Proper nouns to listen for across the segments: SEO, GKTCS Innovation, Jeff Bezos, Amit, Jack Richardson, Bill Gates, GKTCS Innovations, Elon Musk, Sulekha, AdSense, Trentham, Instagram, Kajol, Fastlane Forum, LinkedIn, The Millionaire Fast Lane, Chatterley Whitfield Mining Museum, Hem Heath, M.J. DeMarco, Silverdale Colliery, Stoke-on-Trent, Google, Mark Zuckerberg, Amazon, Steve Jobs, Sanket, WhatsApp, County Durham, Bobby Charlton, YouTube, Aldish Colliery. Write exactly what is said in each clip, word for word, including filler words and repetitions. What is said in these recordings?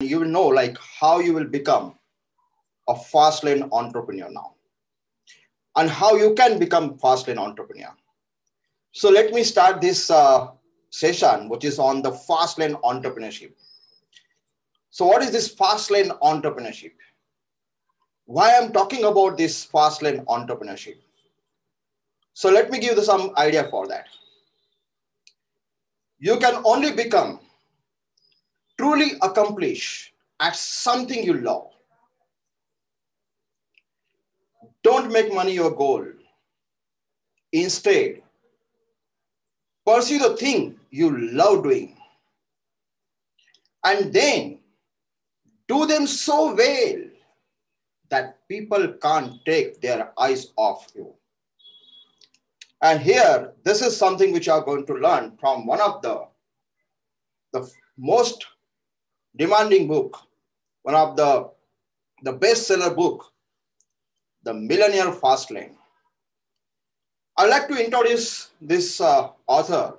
you will know like how you will become a Fastlane entrepreneur now and how you can become Fastlane entrepreneur. So let me start this uh, session, which is on the Fastlane entrepreneurship. So what is this Fastlane entrepreneurship? Why I'm talking about this Fastlane entrepreneurship? So let me give you some idea for that. You can only become truly accomplish at something you love. Don't make money your goal. Instead, pursue the thing you love doing. And then do them so well that people can't take their eyes off you. And here, this is something which you are going to learn from one of the, the most demanding book, one of the, the bestseller book, The Millionaire Fast Lane. I'd like to introduce this uh, author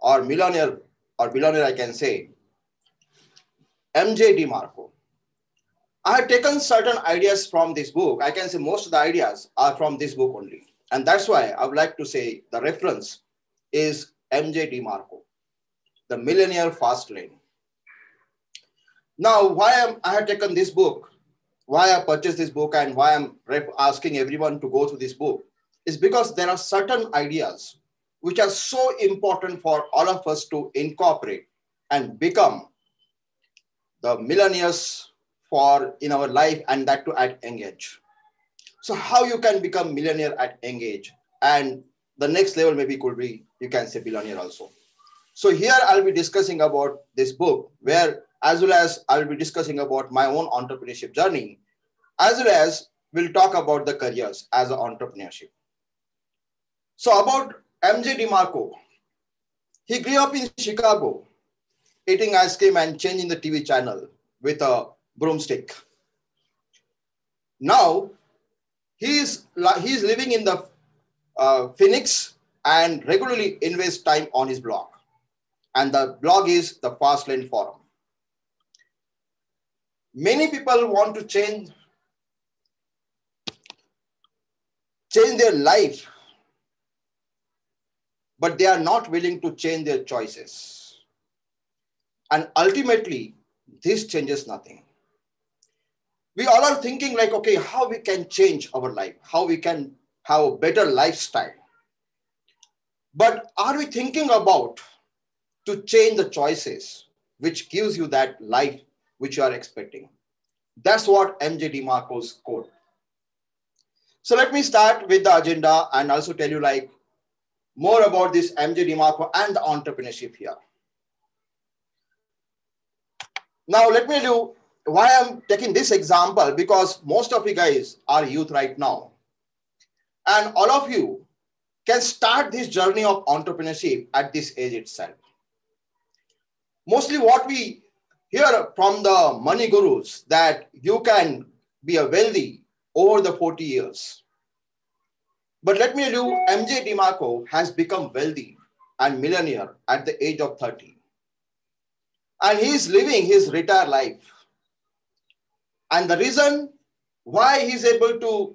or millionaire or billionaire, I can say, M J DeMarco. I have taken certain ideas from this book. I can say most of the ideas are from this book only. And that's why I would like to say the reference is M J DeMarco, The Millionaire Fast Lane. Now, why am, I have taken this book, why I purchased this book, and why I'm asking everyone to go through this book is because there are certain ideas which are so important for all of us to incorporate and become the millionaires for in our life, and that to at young age. So how you can become millionaire at young age, and the next level maybe could be, you can say billionaire also. So here I'll be discussing about this book, where as well as I'll be discussing about my own entrepreneurship journey, as well as we'll talk about the careers as an entrepreneurship. So about M J DeMarco, he grew up in Chicago, eating ice cream and changing the T V channel with a broomstick. Now, He is, he is living in the uh, Phoenix and regularly invests time on his blog. And the blog is the Fastlane Forum. Many people want to change, change their life, but they are not willing to change their choices. And ultimately, this changes nothing. We all are thinking like, okay, how we can change our life, how we can have a better lifestyle. But are we thinking about to change the choices which gives you that life which you are expecting? That's what M J DeMarco's quote. So let me start with the agenda and also tell you like more about this M J DeMarco and the entrepreneurship here. Now let me do why I'm taking this example, because most of you guys are youth right now. And all of you can start this journey of entrepreneurship at this age itself. Mostly what we hear from the money gurus that you can be a wealthy over the forty years. But let me tell you, M J DeMarco has become wealthy and millionaire at the age of thirty. And he is living his retired life. And the reason why he's able to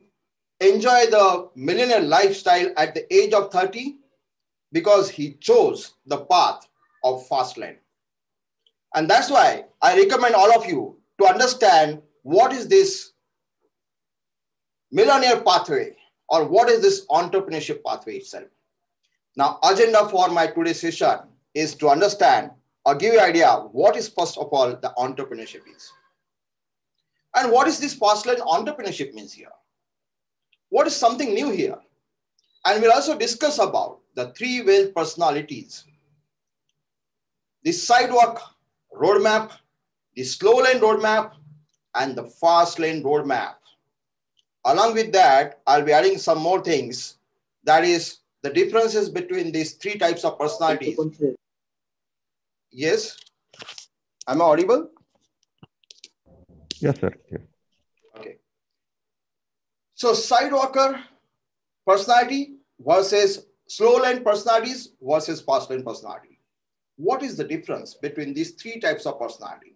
enjoy the millionaire lifestyle at the age of thirty, because he chose the path of Fastlane. And that's why I recommend all of you to understand what is this millionaire pathway or what is this entrepreneurship pathway itself. Now, agenda for my today's session is to understand or give you an idea what is first of all the entrepreneurship is. And what is this Fastlane entrepreneurship means here? What is something new here? And we'll also discuss about the three wealth personalities, the sidewalk roadmap, the slow lane roadmap, and the fast lane roadmap. Along with that, I'll be adding some more things. That is the differences between these three types of personalities. Yes, am I audible? Yes, sir. Yes. Okay. So sidewalker personality versus slow lane personalities versus fast lane personality. What is the difference between these three types of personality?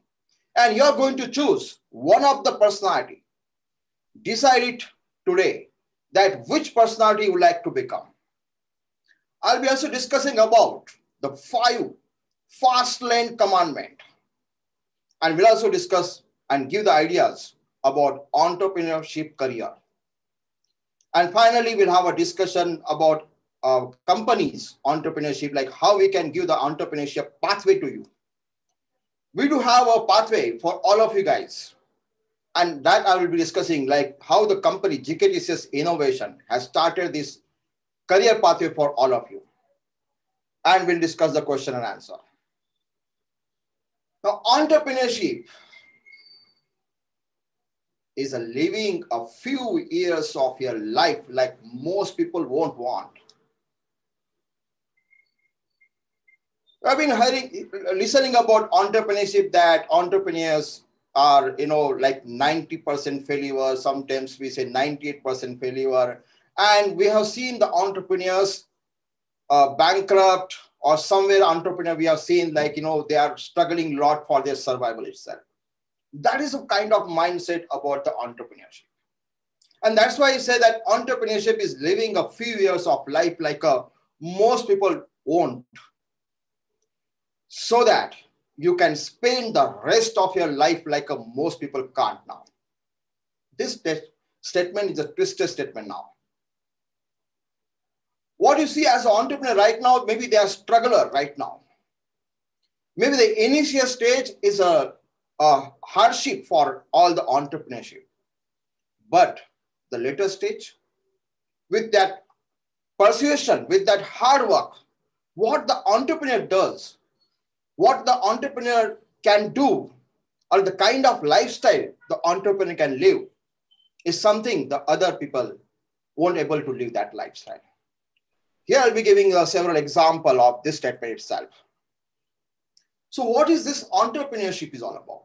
and you're going to choose one of the personality. Decide it today that which personality you would like to become. I'll be also discussing about the five fast lane commandment. And we'll also discuss and give the ideas about entrepreneurship career. And finally, we'll have a discussion about uh, companies, entrepreneurship, like how we can give the entrepreneurship pathway to you. We do have a pathway for all of you guys. And that I will be discussing, like how the company G K T C S Innovation has started this career pathway for all of you. And we'll discuss the question and answer. Now, entrepreneurship is a living a few years of your life like most people won't want. I've been hearing, listening about entrepreneurship that entrepreneurs are, you know, like ninety percent failure. Sometimes we say ninety-eight percent failure. And we have seen the entrepreneurs uh, bankrupt, or somewhere entrepreneur we have seen, like, you know, they are struggling a lot for their survival itself. That is a kind of mindset about the entrepreneurship. And that's why I say that entrepreneurship is living a few years of life like a, most people won't. So that you can spend the rest of your life like a, most people can't now. This statement is a twisted statement now. What you see as an entrepreneur right now, maybe they are struggler right now. Maybe the initial stage is a, a hardship for all the entrepreneurship. But the later stage, with that persuasion, with that hard work, what the entrepreneur does, what the entrepreneur can do, or the kind of lifestyle the entrepreneur can live, is something the other people won't be able to live that lifestyle. Here I'll be giving uh, several examples of this statement itself. So what is this entrepreneurship is all about?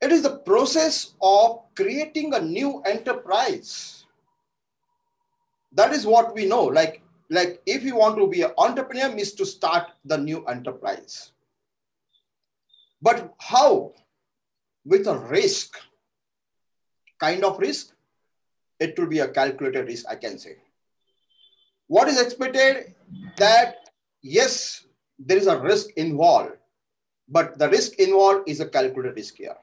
It is the process of creating a new enterprise. That is what we know. Like, like if you want to be an entrepreneur, means to start the new enterprise. But how? With a risk. Kind of risk? It will be a calculated risk, I can say. What is expected that, yes, there is a risk involved, but the risk involved is a calculated risk here.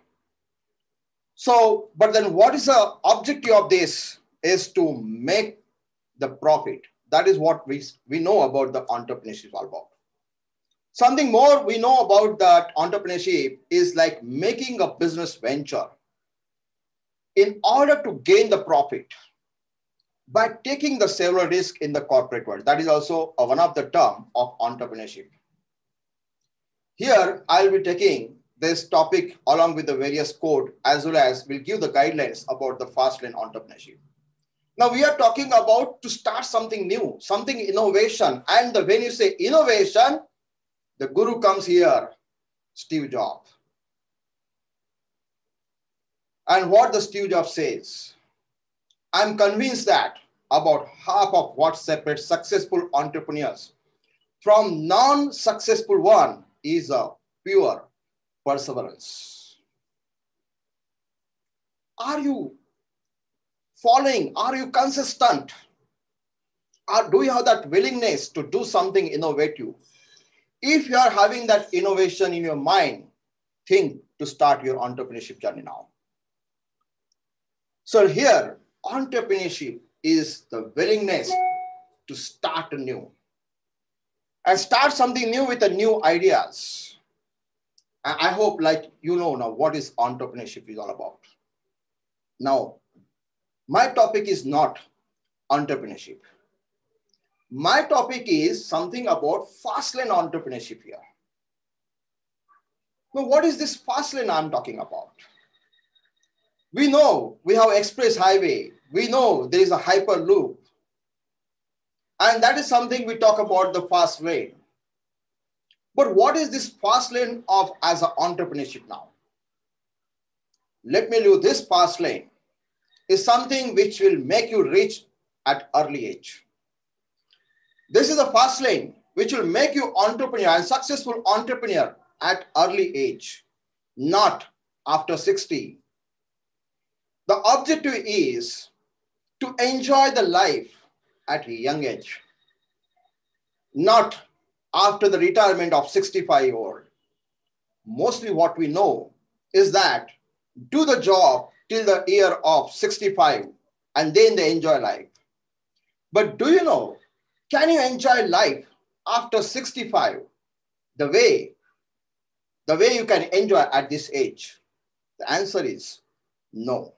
So, but then what is the objective of this is to make the profit. That is what we, we know about the entrepreneurship all about. Something more we know about that entrepreneurship is like making a business venture in order to gain the profit by taking the several risk in the corporate world. That is also a, one of the term of entrepreneurship. Here, I'll be taking this topic along with the various code, as well as we'll give the guidelines about the fast lane entrepreneurship. Now we are talking about to start something new, something innovation. And the, when you say innovation, the guru comes here, Steve Jobs. And what the Steve Jobs says, I'm convinced that about half of what separates successful entrepreneurs from non-successful one is a pure perseverance. Are you following? Are you consistent? Or do you have that willingness to do something innovative? If you are having that innovation in your mind, think to start your entrepreneurship journey now. So here, entrepreneurship is the willingness to start anew and start something new with the new ideas. And I hope, like, you know now what is entrepreneurship is all about. Now, my topic is not entrepreneurship. My topic is something about fast lane entrepreneurship here. Now, what is this fast lane I'm talking about? We know we have express highway. We know there is a hyperloop. And that is something we talk about the fast lane. But what is this fast lane of as an entrepreneurship now? Let me do this fast lane is something which will make you rich at early age. This is a fast lane which will make you entrepreneur and successful entrepreneur at early age. not after sixty. The objective is to enjoy the life at a young age, not after the retirement of sixty-five years old. Mostly what we know is that do the job till the year of sixty-five and then they enjoy life. But do you know, can you enjoy life after sixty-five the way, the way you can enjoy at this age? The answer is no.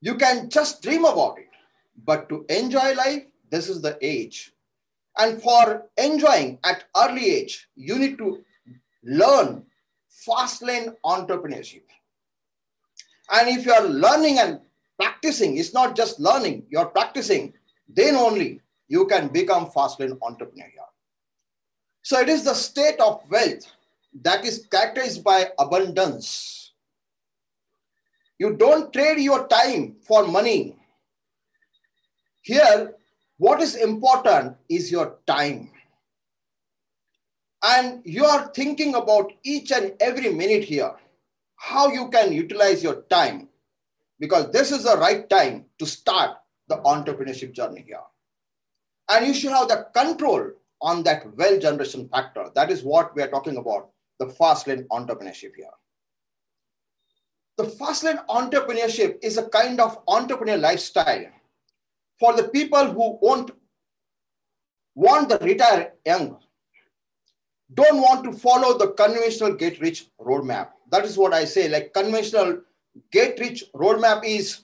You can just dream about it, but to enjoy life, this is the age. And for enjoying at early age, you need to learn Fastlane entrepreneurship. And if you are learning and practicing, it's not just learning, you're practicing, then only you can become Fastlane entrepreneur. So it is the state of wealth that is characterized by abundance. You don't trade your time for money. Here, what is important is your time. And you are thinking about each and every minute here, how you can utilize your time, because this is the right time to start the entrepreneurship journey here. And you should have the control on that wealth generation factor. That is what we are talking about, the Fastlane entrepreneurship here. The Fastlane entrepreneurship is a kind of entrepreneur lifestyle for the people who won't want to retire young, don't want to follow the conventional get-rich roadmap. That is what I say, like conventional get-rich roadmap is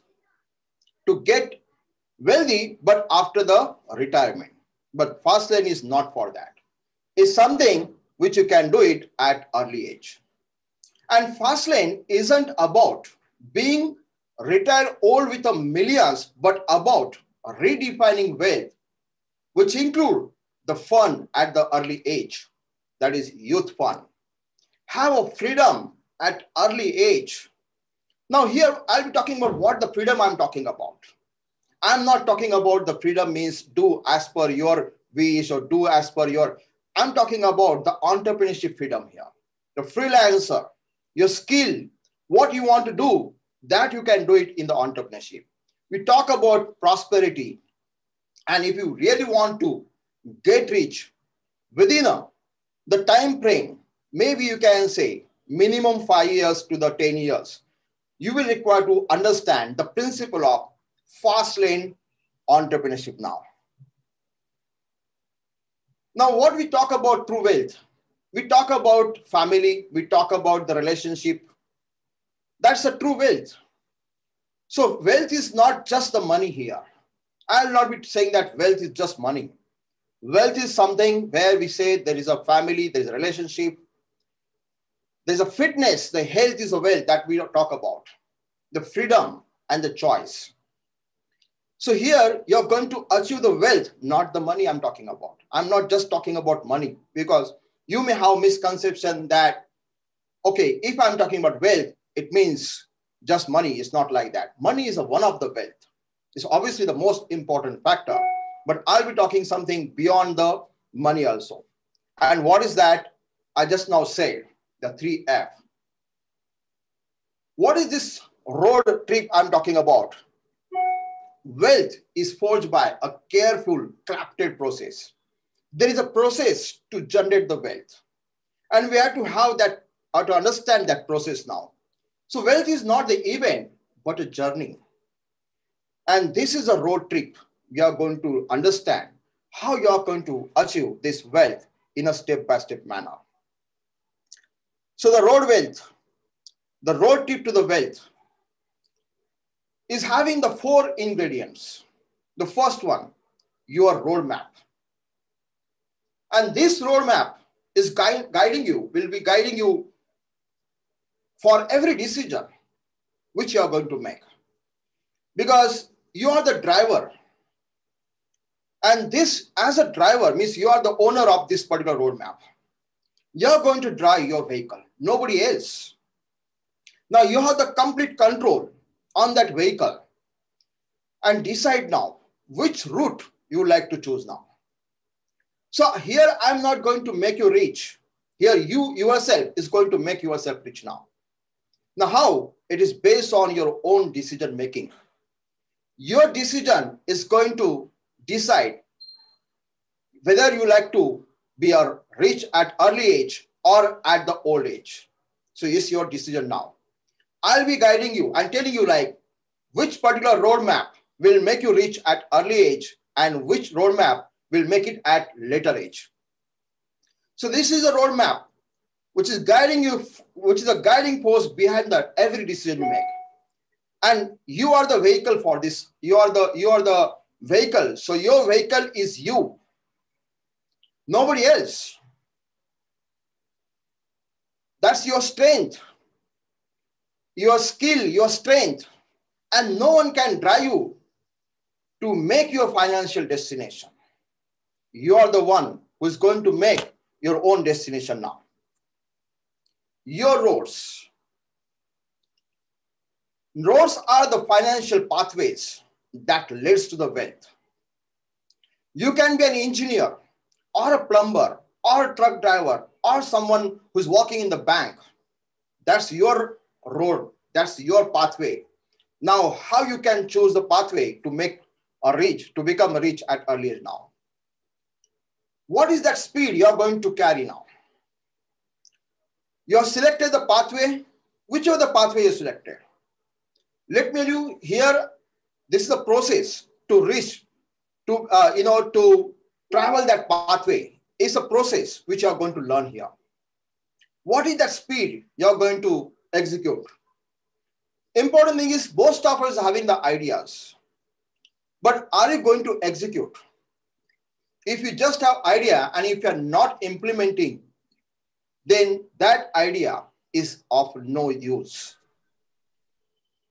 to get wealthy, but after the retirement. But Fastlane is not for that. It's something which you can do it at early age. And Fastlane isn't about being retired old with a millions, but about redefining wealth, which include the fun at the early age. That is youth fun. Have a freedom at early age. Now here I'll be talking about what the freedom I'm talking about. I'm not talking about the freedom means do as per your wish or do as per your, I'm talking about the entrepreneurship freedom here. The freelancer, your skill, what you want to do, that you can do it in the entrepreneurship. We talk about prosperity. And if you really want to get rich within a the time frame, maybe you can say minimum five years to the ten years. You will require to understand the principle of Fastlane entrepreneurship now. Now, what we talk about through wealth, we talk about family, we talk about the relationship. That's a true wealth. So wealth is not just the money here. I'll not be saying that wealth is just money. Wealth is something where we say there is a family, there is a relationship, there's a fitness, the health is a wealth that we talk about, the freedom and the choice. So here you're going to achieve the wealth, not the money I'm talking about. I'm not just talking about money because you may have misconception that, okay, if I'm talking about wealth, it means just money. It's not like that. Money is a one of the wealth. It's obviously the most important factor. But I'll be talking something beyond the money also. And what is that? I just now said the three F. What is this road trip I'm talking about? Wealth is forged by a careful, crafted process. There is a process to generate the wealth. And we have to have that, or to understand that process now. So wealth is not the event, but a journey. And this is a road trip. You are going to understand how you are going to achieve this wealth in a step-by-step manner. So the road wealth, the road trip to the wealth is having the four ingredients. The first one, your roadmap. And this roadmap is gui- guiding you, will be guiding you for every decision which you are going to make. Because you are the driver. And this, as a driver, means you are the owner of this particular roadmap. You're going to drive your vehicle, nobody else. Now you have the complete control on that vehicle and decide now which route you like to choose now. So here I'm not going to make you rich. Here, you yourself is going to make yourself rich now. Now, how? It is based on your own decision making. Your decision is going to decide whether you like to be rich at early age or at the old age. So it's your decision now. I'll be guiding you and telling you like which particular roadmap will make you rich at early age and which roadmap will make it at later age. So this is a roadmap which is guiding you, which is a guiding force behind that every decision you make. And you are the vehicle for this. You are the, you are the vehicle. So your vehicle is you. Nobody else. That's your strength, your skill, your strength, and no one can drive you to make your financial destination. You are the one who is going to make your own destination now. Your roads. Roads are the financial pathways that leads to the wealth. You can be an engineer or a plumber or a truck driver or someone who's working in the bank. That's your road. That's your pathway. Now, how you can choose the pathway to make a rich, to become rich at early age now? What is that speed you're going to carry now? You have selected the pathway, whichever the pathway you selected. Let me tell you here, this is the process to reach, to, uh, you know, to travel that pathway. It's a process which you are going to learn here. What is that speed you're going to execute? Important thing is most of us having the ideas, but are you going to execute? If you just have idea and if you're not implementing, then that idea is of no use.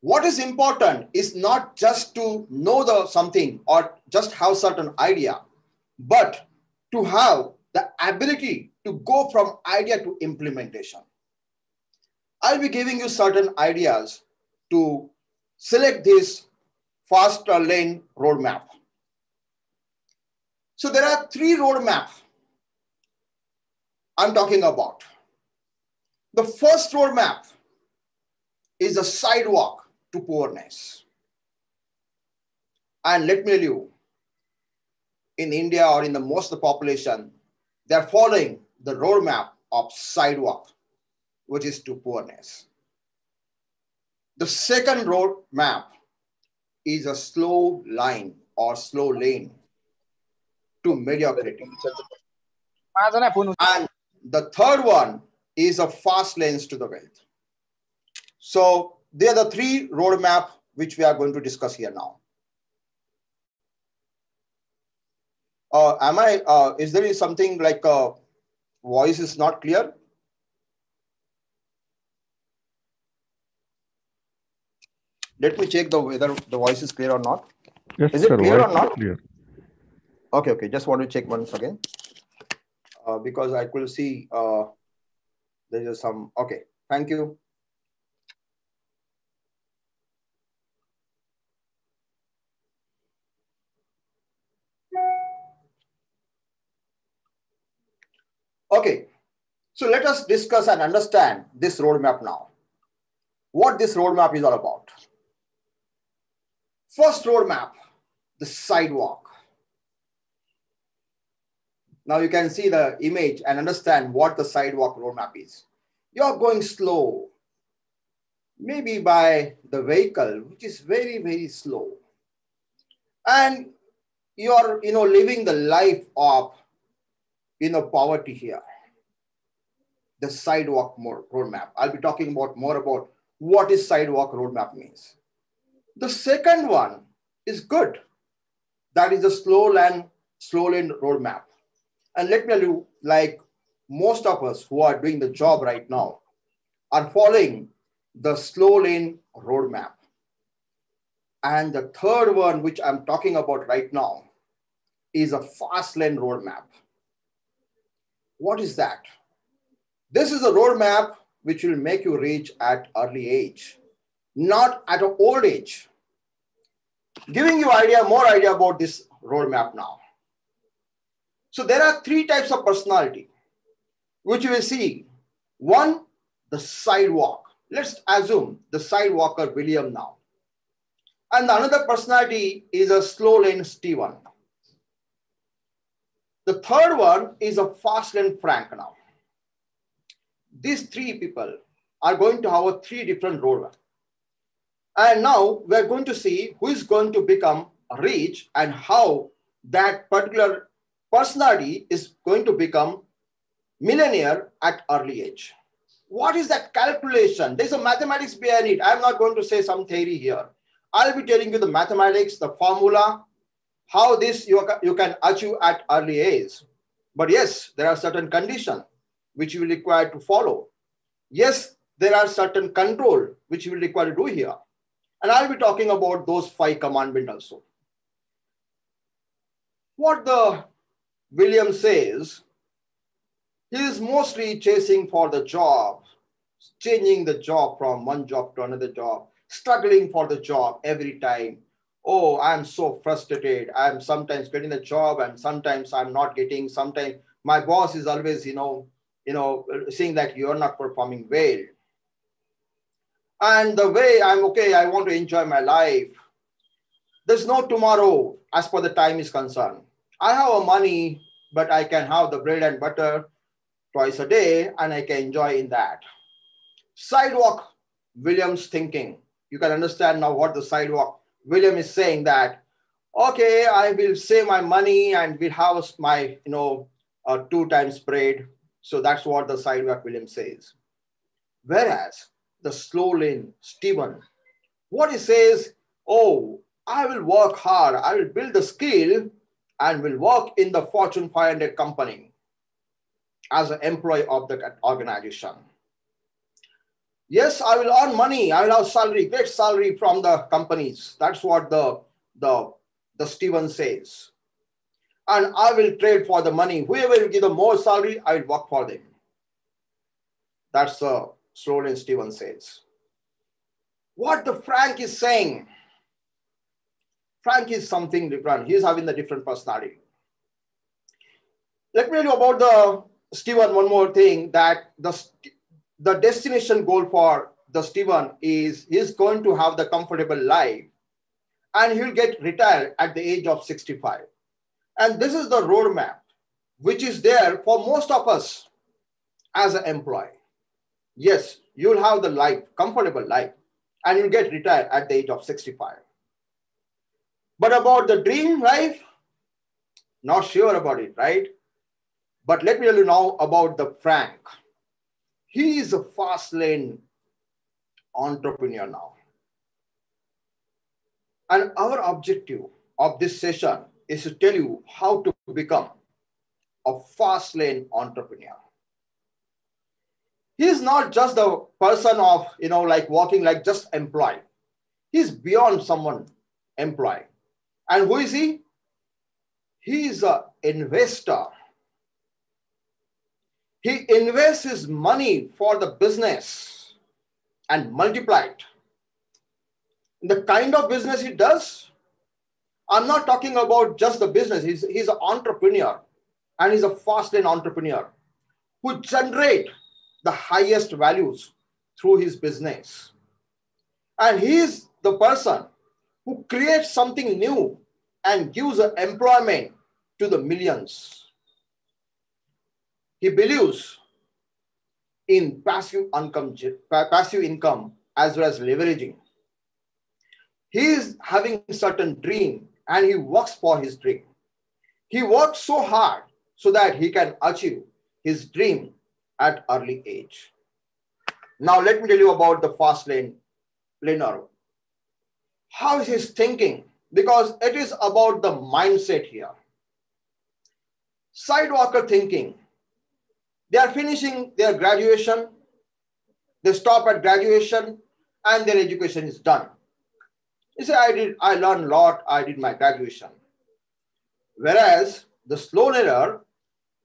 What is important is not just to know the something or just have certain idea, but to have the ability to go from idea to implementation. I'll be giving you certain ideas to select this fast lane roadmap. So there are three roadmaps I'm talking about. The first roadmap is the sidewalk to poorness. And let me tell you, in India or in the most of the population, they're following the roadmap of sidewalk, which is to poorness. The second roadmap is a slow line or slow lane to mediocrity. And the third one is a fast lanes to the wealth. So they are the three roadmap which we are going to discuss here now. Uh, am I, uh, is there something like uh, voice is not clear? Let me check the whether the voice is clear or not. Yes, is it sir, clear or not? Clear. Okay, okay. Just want to check once again. Uh, because I could see uh, there is some, okay, thank you. Okay, so let us discuss and understand this roadmap now. What this roadmap is all about. First roadmap, the sidewalk. Now you can see the image and understand what the sidewalk roadmap is. You're going slow, maybe by the vehicle, which is very, very slow. And you're, you know, living the life of, you know, poverty here. The sidewalk roadmap. I'll be talking about more about what is sidewalk roadmap means. The second one is good. That is the slow lane, slow lane roadmap. And let me tell you, like most of us who are doing the job right now are following the slow lane roadmap. And the third one, which I'm talking about right now, is a fast lane roadmap. What is that? This is a roadmap which will make you rich at early age, not at an old age. Giving you idea, more idea about this roadmap now. So there are three types of personality. which you will see. One, the sidewalk. Let's assume the sidewalker William now. And another personality is a slow lane Steven. The third one is a fast lane Frank now. These three people are going to have a three different roadways. And now we're going to see who is going to become rich and how that particular personality is going to become millionaire at early age. What is that calculation? There's a mathematics behind it. I'm not going to say some theory here. I'll be telling you the mathematics, the formula, how this you, you can achieve at early age. But yes, there are certain conditions which you will require to follow. Yes, there are certain control which you will require to do here. And I'll be talking about those five commandments also. What the William says, he is mostly chasing for the job, changing the job from one job to another job, struggling for the job every time. Oh, I'm so frustrated. I'm sometimes getting a job and sometimes I'm not getting, sometimes my boss is always, you know, you know, saying that you're not performing well. And the way I'm okay, I want to enjoy my life. There's no tomorrow as far as the time is concerned. I have a money, but I can have the bread and butter twice a day and I can enjoy in that. Sidewalk William's thinking. You can understand now what the sidewalk William is saying that, okay, I will save my money and will have my, you know, uh, two times bread. So that's what the sidewalk William says. Whereas the slow lane Stephen, what he says, oh, I will work hard. I will build the skill and will work in the Fortune five hundred company as an employee of the organization. Yes, I will earn money. I will have salary, great salary from the companies. That's what the, the, the Stephen says. And I will trade for the money. Whoever will give the more salary, I will work for them. That's the slow lane Stephen says. What the Frank is saying, Frank is something different. He's having the different personality. Let me tell you about the Stephen one more thing, that the, the destination goal for the Stephen is he's going to have the comfortable life and he'll get retired at the age of sixty-five. And this is the roadmap which is there for most of us as an employee. Yes, you'll have the life, comfortable life, and you'll get retired at the age of sixty-five. But about the dream life, not sure about it, right? But let me tell you now about the Frank. He is a fast lane entrepreneur now. And our objective of this session is to tell you how to become a fast lane entrepreneur. He's not just the person of, you know, like walking like just employee. He's beyond someone employee. And who is he? He is an investor. He invests his money for the business and multiply it. The kind of business he does, I'm not talking about just the business. He's, he's an entrepreneur and he's a fast lane entrepreneur who generates the highest values through his business. And he's the person who creates something new and gives employment to the millions. He believes in passive income, passive income as well as leveraging. He is having a certain dream and he works for his dream. He works so hard so that he can achieve his dream at early age. Now let me tell you about the fast lane Leonardo. How is his thinking? Because it is about the mindset here. Sidewalker thinking. They are finishing their graduation. They stop at graduation and their education is done. You say, I did, I learned a lot. I did my graduation. Whereas the slow learner,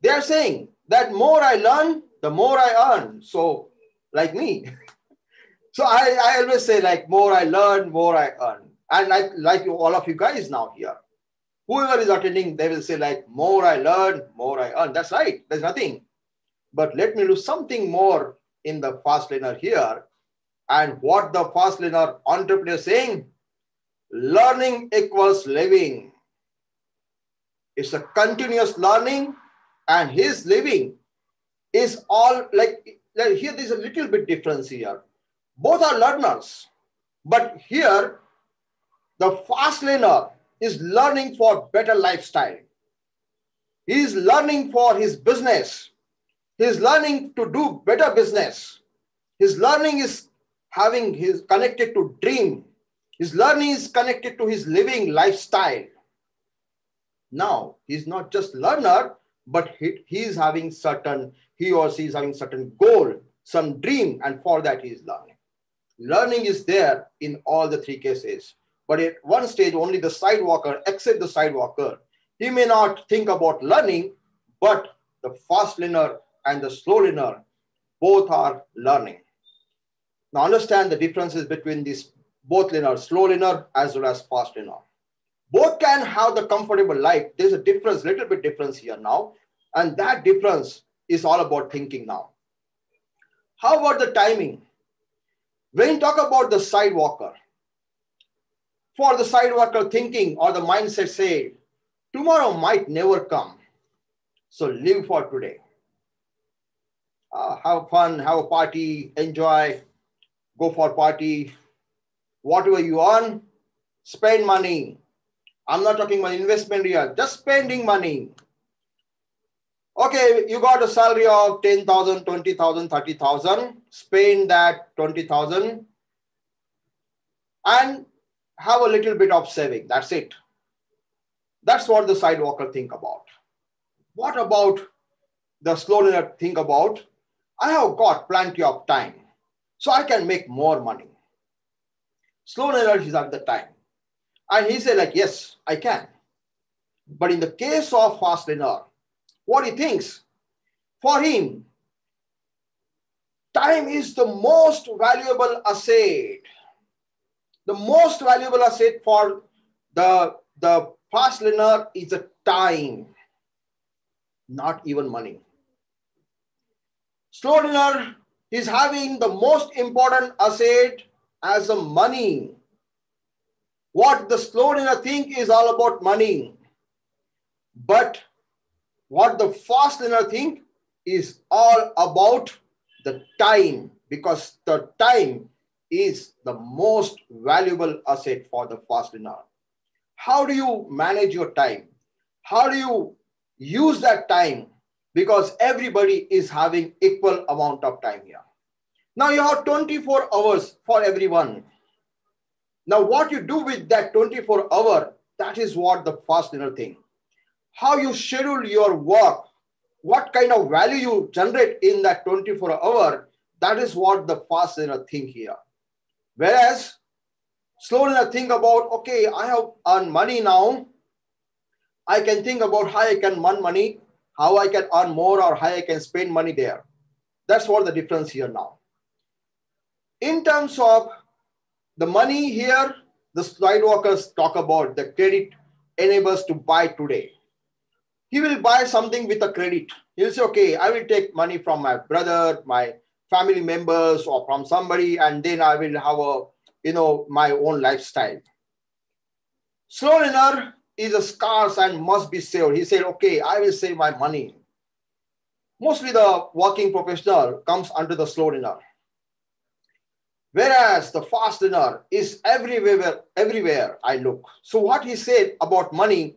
they are saying that more I learn, the more I earn. So like me. So I, I always say like more I learn, more I earn. And like, like you, all of you guys now here, whoever is attending, they will say like more I learn, more I earn. That's right. There's nothing. but let me do something more in the fast laner here. And what the fast laner entrepreneur is saying, learning equals living. It's a continuous learning, and his living is all like, like here there's a little bit difference here. Both are learners, but here the fast laner is learning for better lifestyle. He is learning for his business. He is learning to do better business. His learning is having his connected to dream. His learning is connected to his living lifestyle. Now, he's not just learner, but he, he is having certain, he or she is having certain goal, some dream, and for that he is learning. Learning is there in all the three cases. But at one stage, only the sidewalker, except the sidewalker, he may not think about learning, but the fast learner and the slow learner, both are learning. Now understand the differences between these both learners, slow learner as well as fast learner. Both can have the comfortable life. There's a difference, little bit difference here now. And that difference is all about thinking now. How about the timing? When you talk about the sidewalker, for the sidewalker thinking or the mindset say, tomorrow might never come. So live for today. Uh, have fun, have a party, enjoy, go for a party, whatever you earn, spend money. I'm not talking about investment here, just spending money. Okay, you got a salary of ten thousand, twenty thousand, thirty thousand, spend that twenty thousand and have a little bit of saving, that's it. That's what the sidewalker think about. What about the slow learner think about? I have got plenty of time, so I can make more money. Slow learner is at the time. And he said like, yes, I can. But in the case of fast learner, what he thinks, for him, time is the most valuable asset. The most valuable asset for the, the fast learner is the time, not even money. Slow learner is having the most important asset as a money. What the slow learner think is all about money. But what the fast learner think is all about the time, because the time is the most valuable asset for the fast learner. How do you manage your time? How do you use that time? Because everybody is having equal amount of time here. Now you have twenty-four hours for everyone. Now what you do with that twenty-four hour, that is what the fast learner thing. How you schedule your work, what kind of value you generate in that twenty-four hour, that is what the fast learner think here. Whereas slow learner think about, okay, I have earned money now. I can think about how I can earn money, how I can earn more, or how I can spend money there. That's what the difference here now. In terms of the money here, the sidewalkers talk about the credit enables to buy today. He will buy something with a credit. He'll say, okay, I will take money from my brother, my family members, or from somebody, and then I will have a, you know, my own lifestyle. Slow learner is a scarce and must be saved. He said, okay, I will save my money. Mostly the working professional comes under the slow learner. Whereas the fast learner is everywhere, everywhere I look. So what he said about money,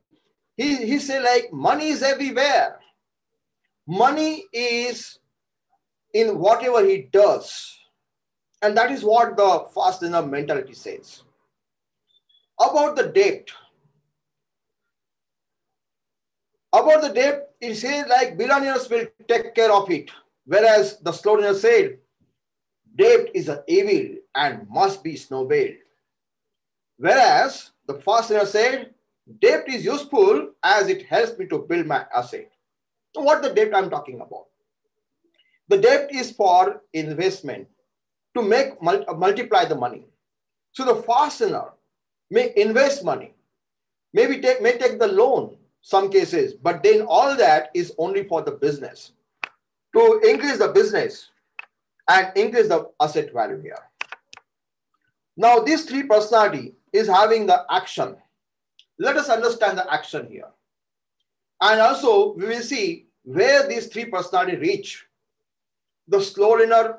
he, he said like money is everywhere. Money is in whatever he does. And that is what the fast learner mentality says. About the debt. About the debt, it says like billionaires will take care of it. Whereas the slow learner said, debt is an evil and must be snowballed. Whereas the fast learner said, debt is useful as it helps me to build my asset. So what the debt I'm talking about? The debt is for investment to make mul multiply the money. So the fast learner may invest money, maybe take, may take the loan some cases, but then all that is only for the business. to increase the business and increase the asset value here. Now, this three personality is having the action. Let us understand the action here. And also, we will see where these three personality reach. The slow learner,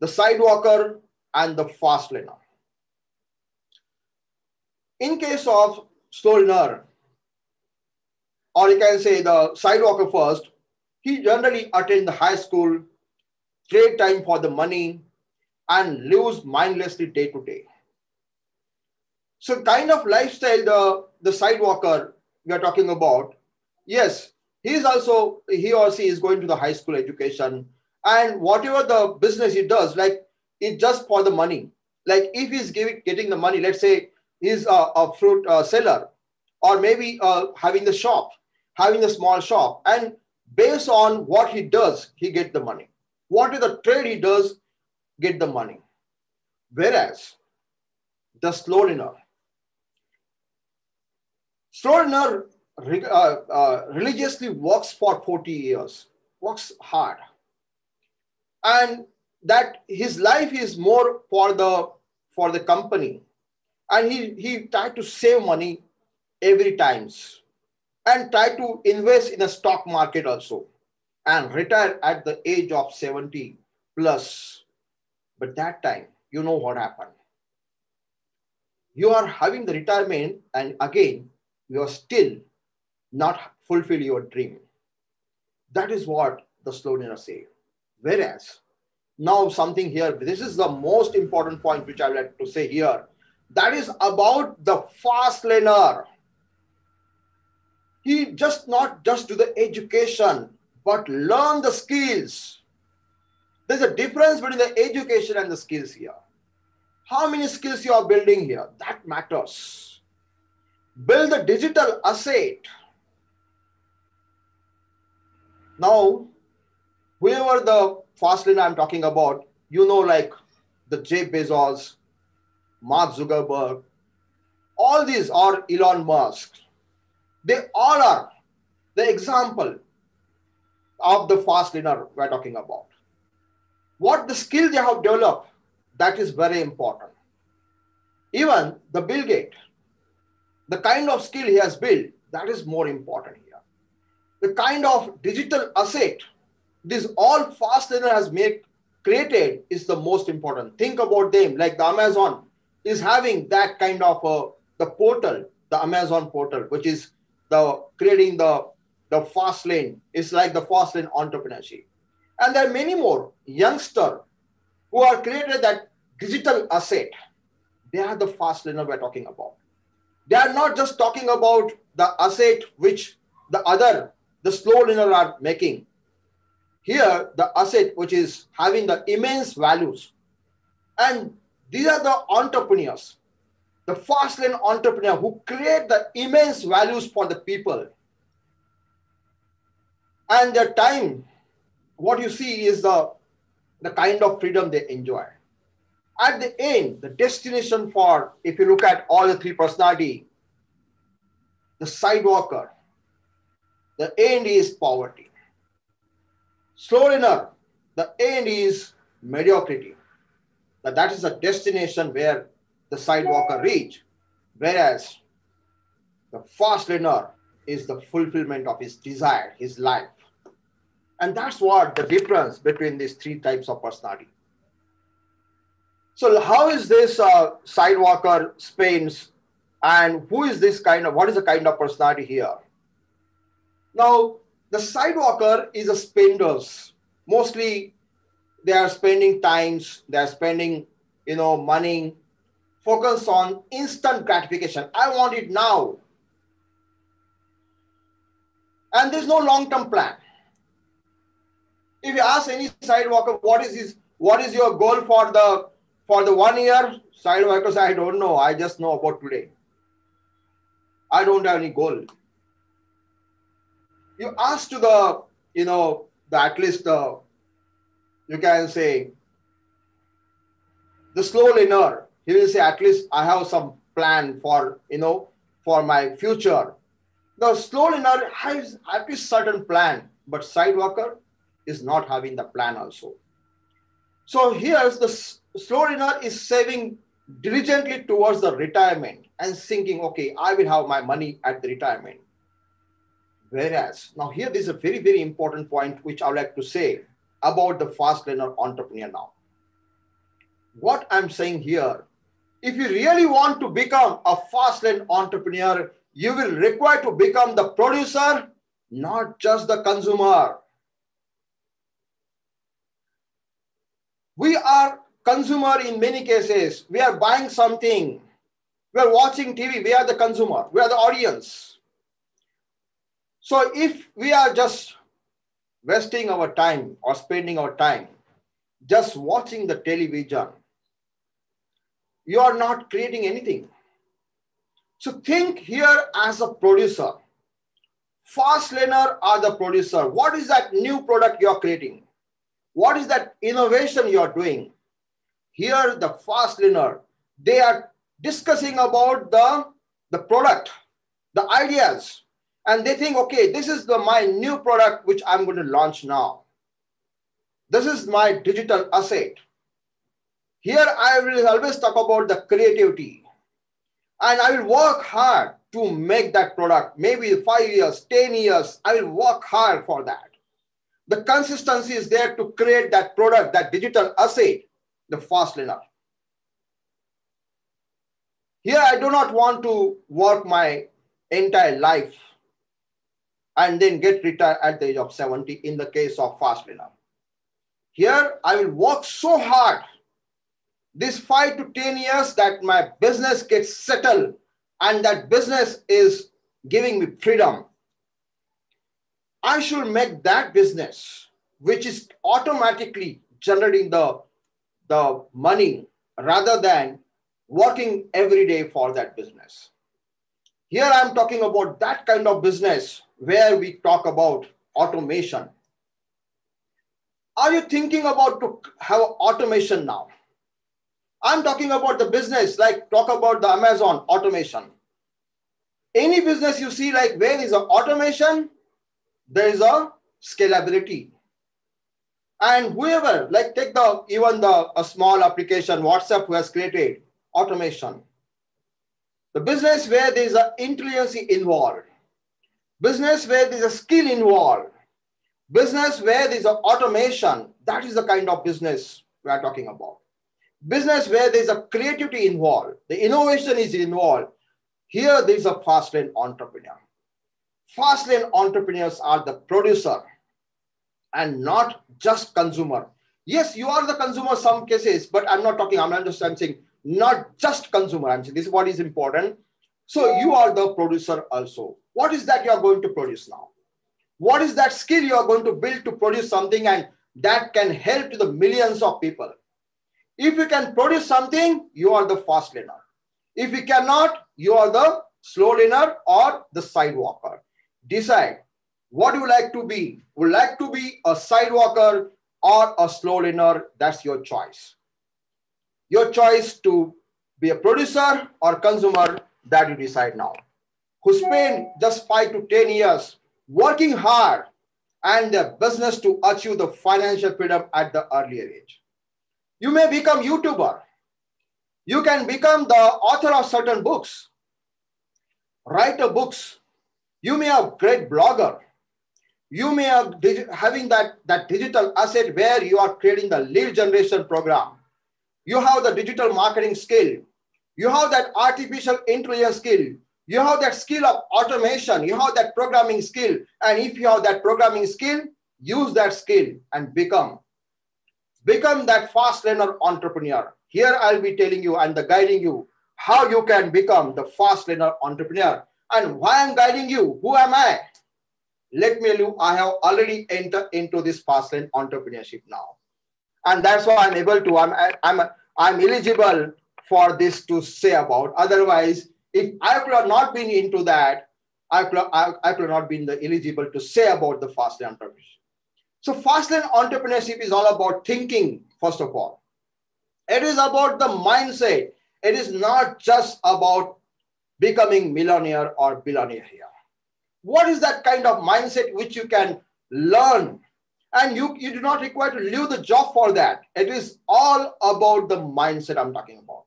the sidewalker, and the fast learner. In case of slow learner, or you can say the sidewalker first, he generally attends the high school, trade time for the money, and lives mindlessly day to day. So kind of lifestyle the, the sidewalker we are talking about, yes, he is also, he or she is going to the high school education, and whatever the business he does, like it's just for the money. Like if he's giving, getting the money, let's say he's a, a fruit uh, seller, or maybe uh, having the shop, having a small shop, and based on what he does, he gets the money. What is the trade he does, get the money. Whereas the slow learner, slow learner uh, uh, religiously works for forty years, works hard, and that his life is more for the for the company, and he he tried to save money every times, and tried to invest in a stock market also, and retire at the age of seventy plus. But that time, you know what happened. You are having the retirement, and again, you are still not fulfill your dream. That is what the slow learner say. Whereas, now something here, this is the most important point which I would like to say here. That is about the fast learner. He just not just do the education, but learn the skills. There's a difference between the education and the skills here. How many skills you are building here? That matters. Build the digital asset. Now, whoever the fast learner I'm talking about, you know, like the Jeff Bezos, Mark Zuckerberg, all these are Elon Musk. They all are the example of the fast learner we're talking about. What the skill they have developed, that is very important. Even the Bill Gates, the kind of skill he has built, that is more important here. The kind of digital asset, this all fast learner has made, created is the most important. Think about them, like the Amazon is having that kind of uh, the portal, the Amazon portal, which is the creating the, the fast lane. It's like the fast lane entrepreneurship. And there are many more youngsters who are created that digital asset. They are the fast learner we're talking about. They are not just talking about the asset which the other, the slow learner are making. Here, the asset which is having the immense values. And these are the entrepreneurs, the fast lane entrepreneur who create the immense values for the people. And their time, what you see is the, the kind of freedom they enjoy. At the end, the destination for, if you look at all the three personality, the sidewalker, the end is poverty. Slow learner, the end is mediocrity. Now that is the destination where the sidewalker reach. Whereas the fast learner is the fulfillment of his desire, his life. And that's what the difference between these three types of personality. So how is this uh, sidewalker Spain's, and who is this kind of, what is the kind of personality here? Now, the sidewalker is a spenders. Mostly they are spending times, they are spending, you know, money, focus on instant gratification. I want it now. And there's no long-term plan. If you ask any sidewalker, what is his, what is your goal for the for the one year? Sidewalkers, I don't know. I just know about today. I don't have any goal. You ask to the, you know, the at least the, you can say, the slow learner, he will say, at least I have some plan for, you know, for my future. The slow learner has at least certain plan, but sidewalker, is not having the plan also. So here's the slow learner is saving diligently towards the retirement and thinking, okay, I will have my money at the retirement. Whereas now here is a very, very important point, which I would like to say about the fast learner entrepreneur now. What I'm saying here, if you really want to become a fast learner entrepreneur, you will require to become the producer, not just the consumer. We are consumer in many cases. We are buying something. We are watching T V. We are the consumer. We are the audience. So if we are just wasting our time or spending our time just watching the television, you are not creating anything. So think here as a producer. Fast learner are the producer. What is that new product you are creating? What is that innovation you are doing? Here, the fast learner, they are discussing about the, the product, the ideas. And they think, okay, this is the, my new product, which I'm going to launch now. This is my digital asset. Here, I will always talk about the creativity. And I will work hard to make that product. Maybe five years, ten years, I will work hard for that. The consistency is there to create that product, that digital asset, the fast learner. Here, I do not want to work my entire life and then get retired at the age of seventy in the case of fast learner. Here, I will work so hard, this five to ten years, that my business gets settled and that business is giving me freedom. I should make that business, which is automatically generating the, the money rather than working every day for that business. Here I'm talking about that kind of business where we talk about automation. Are you thinking about to have automation now? I'm talking about the business, like talk about the Amazon automation. Any business you see, like where is an automation, there is a scalability. And whoever, like take the even the a small application, WhatsApp, who has created automation. The business where there is an intelligence involved, business where there is a skill involved, business where there is an automation, that is the kind of business we are talking about. Business where there is a creativity involved, the innovation is involved. Here there is a fast lane entrepreneur. Fast lane entrepreneurs are the producer and not just consumer. Yes, you are the consumer in some cases, but I'm not talking, I'm understanding not just consumer. I'm saying this is what is important. So you are the producer also. What is that you are going to produce now? What is that skill you are going to build to produce something and that can help to the millions of people? If you can produce something, you are the fast learner. If you cannot, you are the slow learner or the sidewalker. Decide what you like to be. Would like to be a sidewalker or a slow learner? That's your choice. Your choice to be a producer or consumer, that you decide now. Who spend just five to ten years working hard and their business to achieve the financial freedom at the earlier age. You may become YouTuber. You can become the author of certain books, writer books. You may have great blogger. You may have having that, that digital asset where you are creating the lead generation program. You have the digital marketing skill. You have that artificial intelligence skill. You have that skill of automation. You have that programming skill. And if you have that programming skill, use that skill and become, become that fast learner entrepreneur. Here I'll be telling you and the guiding you how you can become the fast learner entrepreneur. And why I'm guiding you, who am I? Let me tell you, I have already entered into this fast lane entrepreneurship now. And that's why I'm able to, I'm, I'm, I'm eligible for this to say about. Otherwise, if I could have not been into that, I could, I, I could not been the eligible to say about the fast lane entrepreneurship. So fast lane entrepreneurship is all about thinking, first of all. It is about the mindset. It is not just about becoming millionaire or billionaire here. What is that kind of mindset which you can learn And you, you do not require to leave the job for that. It is all about the mindset I'm talking about.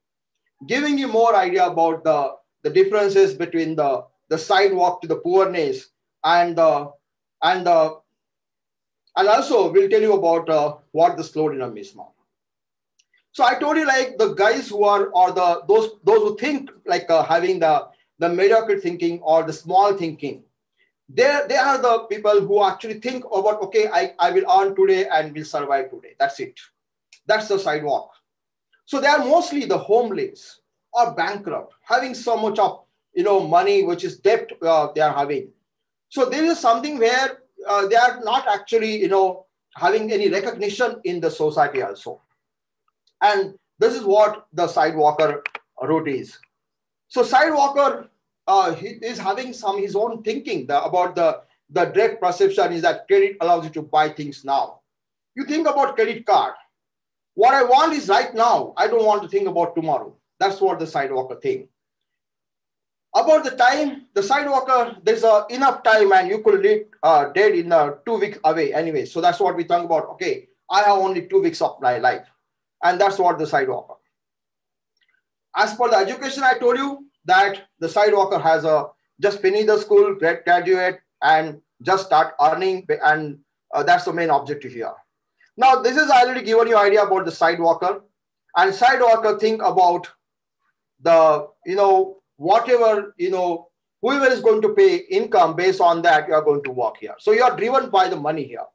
Giving you more idea about the, the differences between the, the sidewalk to the poorness and the, and the, and also we'll tell you about uh, what the slow dynamism are. So I told you, like, the guys who are, or the, those, those who think like uh, having the, the mediocre thinking or the small thinking, They they are the people who actually think about, okay, I, I will earn today and will survive today. That's it. That's the sidewalk. So they are mostly the homeless or bankrupt, having so much of, you know, money, which is debt uh, they are having. So there is something where uh, they are not actually, you know, having any recognition in the society also. And this is what the sidewalker route is. So sidewalker, Uh, he is having some his own thinking the, about the, the direct perception is that credit allows you to buy things now. You think about credit card. What I want is right now. I don't want to think about tomorrow. That's what the sidewalker thing. About the time, the sidewalker, there's a, enough time and you could live uh, dead in uh, two weeks away anyway. So that's what we think about. Okay, I have only two weeks of my life. And that's what the sidewalker. As for the education, I told you, that the sidewalker has a just finish the school, graduate, and just start earning, and uh, that's the main objective here. Now, this is already given you idea about the sidewalker, and sidewalker think about the, you know, whatever, you know, whoever is going to pay income based on that, you are going to work here. So you are driven by the money here.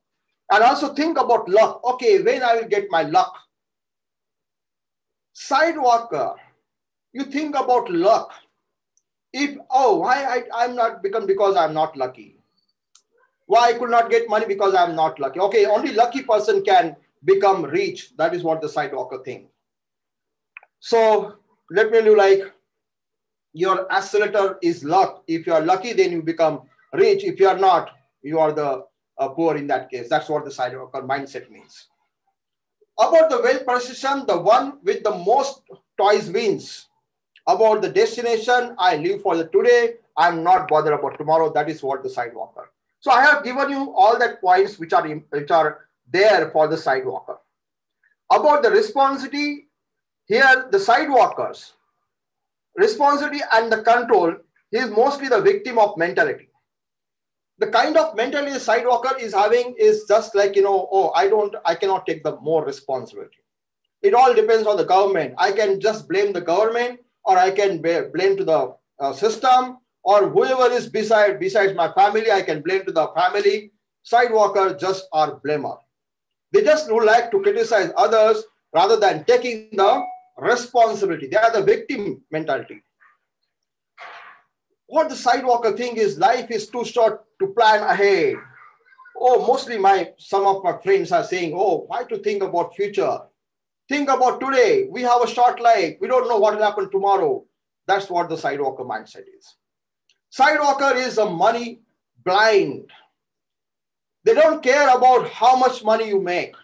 And also think about luck. Okay, when I will get my luck. Sidewalker, you think about luck. If, oh, why I, I'm not become because I'm not lucky. Why I could not get money because I'm not lucky. Okay, only lucky person can become rich. That is what the sidewalker thing. So let me do like your accelerator is luck. If you are lucky, then you become rich. If you are not, you are the uh, poor in that case. That's what the sidewalker mindset means. About the wealth perception, the one with the most toys wins. About the destination, I live for the today. I'm not bothered about tomorrow. That is what the sidewalker. So I have given you all that points which are, which are there for the sidewalker. About the responsibility, here the sidewalkers. Responsibility and the control, he is mostly the victim of mentality. The kind of mentality the sidewalker is having is just like, you know, oh, I don't, I cannot take the more responsibility. It all depends on the government. I can just blame the government, or I can blame to the uh, system, or whoever is beside, besides my family, I can blame to the family. Sidewalkers just are blamer. They just would like to criticize others rather than taking the responsibility. They are the victim mentality. What the sidewalker thing is, life is too short to plan ahead. Oh, mostly my, some of my friends are saying, oh, why to think about future? Think about today. We have a short life. We don't know what will happen tomorrow. That's what the sidewalker mindset is. Sidewalker is a money blind. They don't care about how much money you make.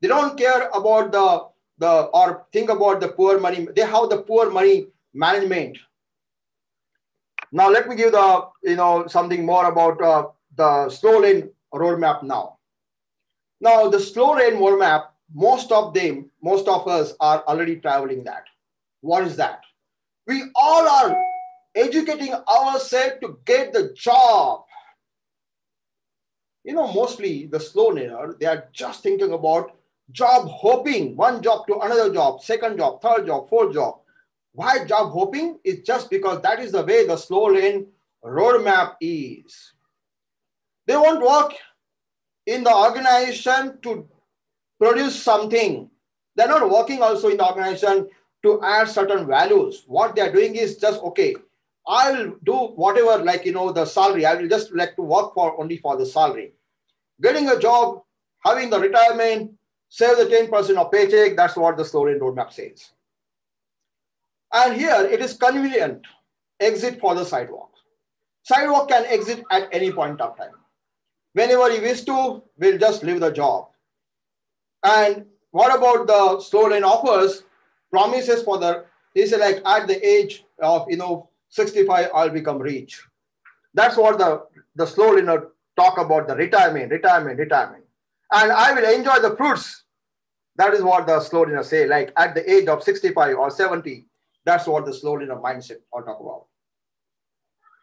They don't care about the, the or think about the poor money. They have the poor money management. Now let me give the, you know, something more about uh, the slow lane roadmap now. Now the slow lane roadmap, most of them, most of us are already traveling that. What is that? We all are educating ourselves to get the job. You know, mostly the slow learner, they are just thinking about job hopping, one job to another job, second job, third job, fourth job. Why job hopping? It's just because that is the way the slow lane roadmap is. They won't work in the organization to produce something. They're not working also in the organization to add certain values. What they're doing is just, okay, I'll do whatever, like, you know, the salary. I will just like to work for only for the salary. Getting a job, having the retirement, save the ten percent of paycheck. That's what the slow lane roadmap says. And here it is convenient exit for the sidewalk. Sidewalk can exit at any point of time. Whenever he wishes to, we'll just leave the job. And what about the slow lane offers promises for the, he said, like at the age of, you know, sixty-five, I'll become rich. That's what the, the slow laner talk about the retirement, retirement, retirement. and I will enjoy the fruits. That is what the slow dinner say, like at the age of sixty-five or seventy, that's what the slow dinner mindset I'll talk about.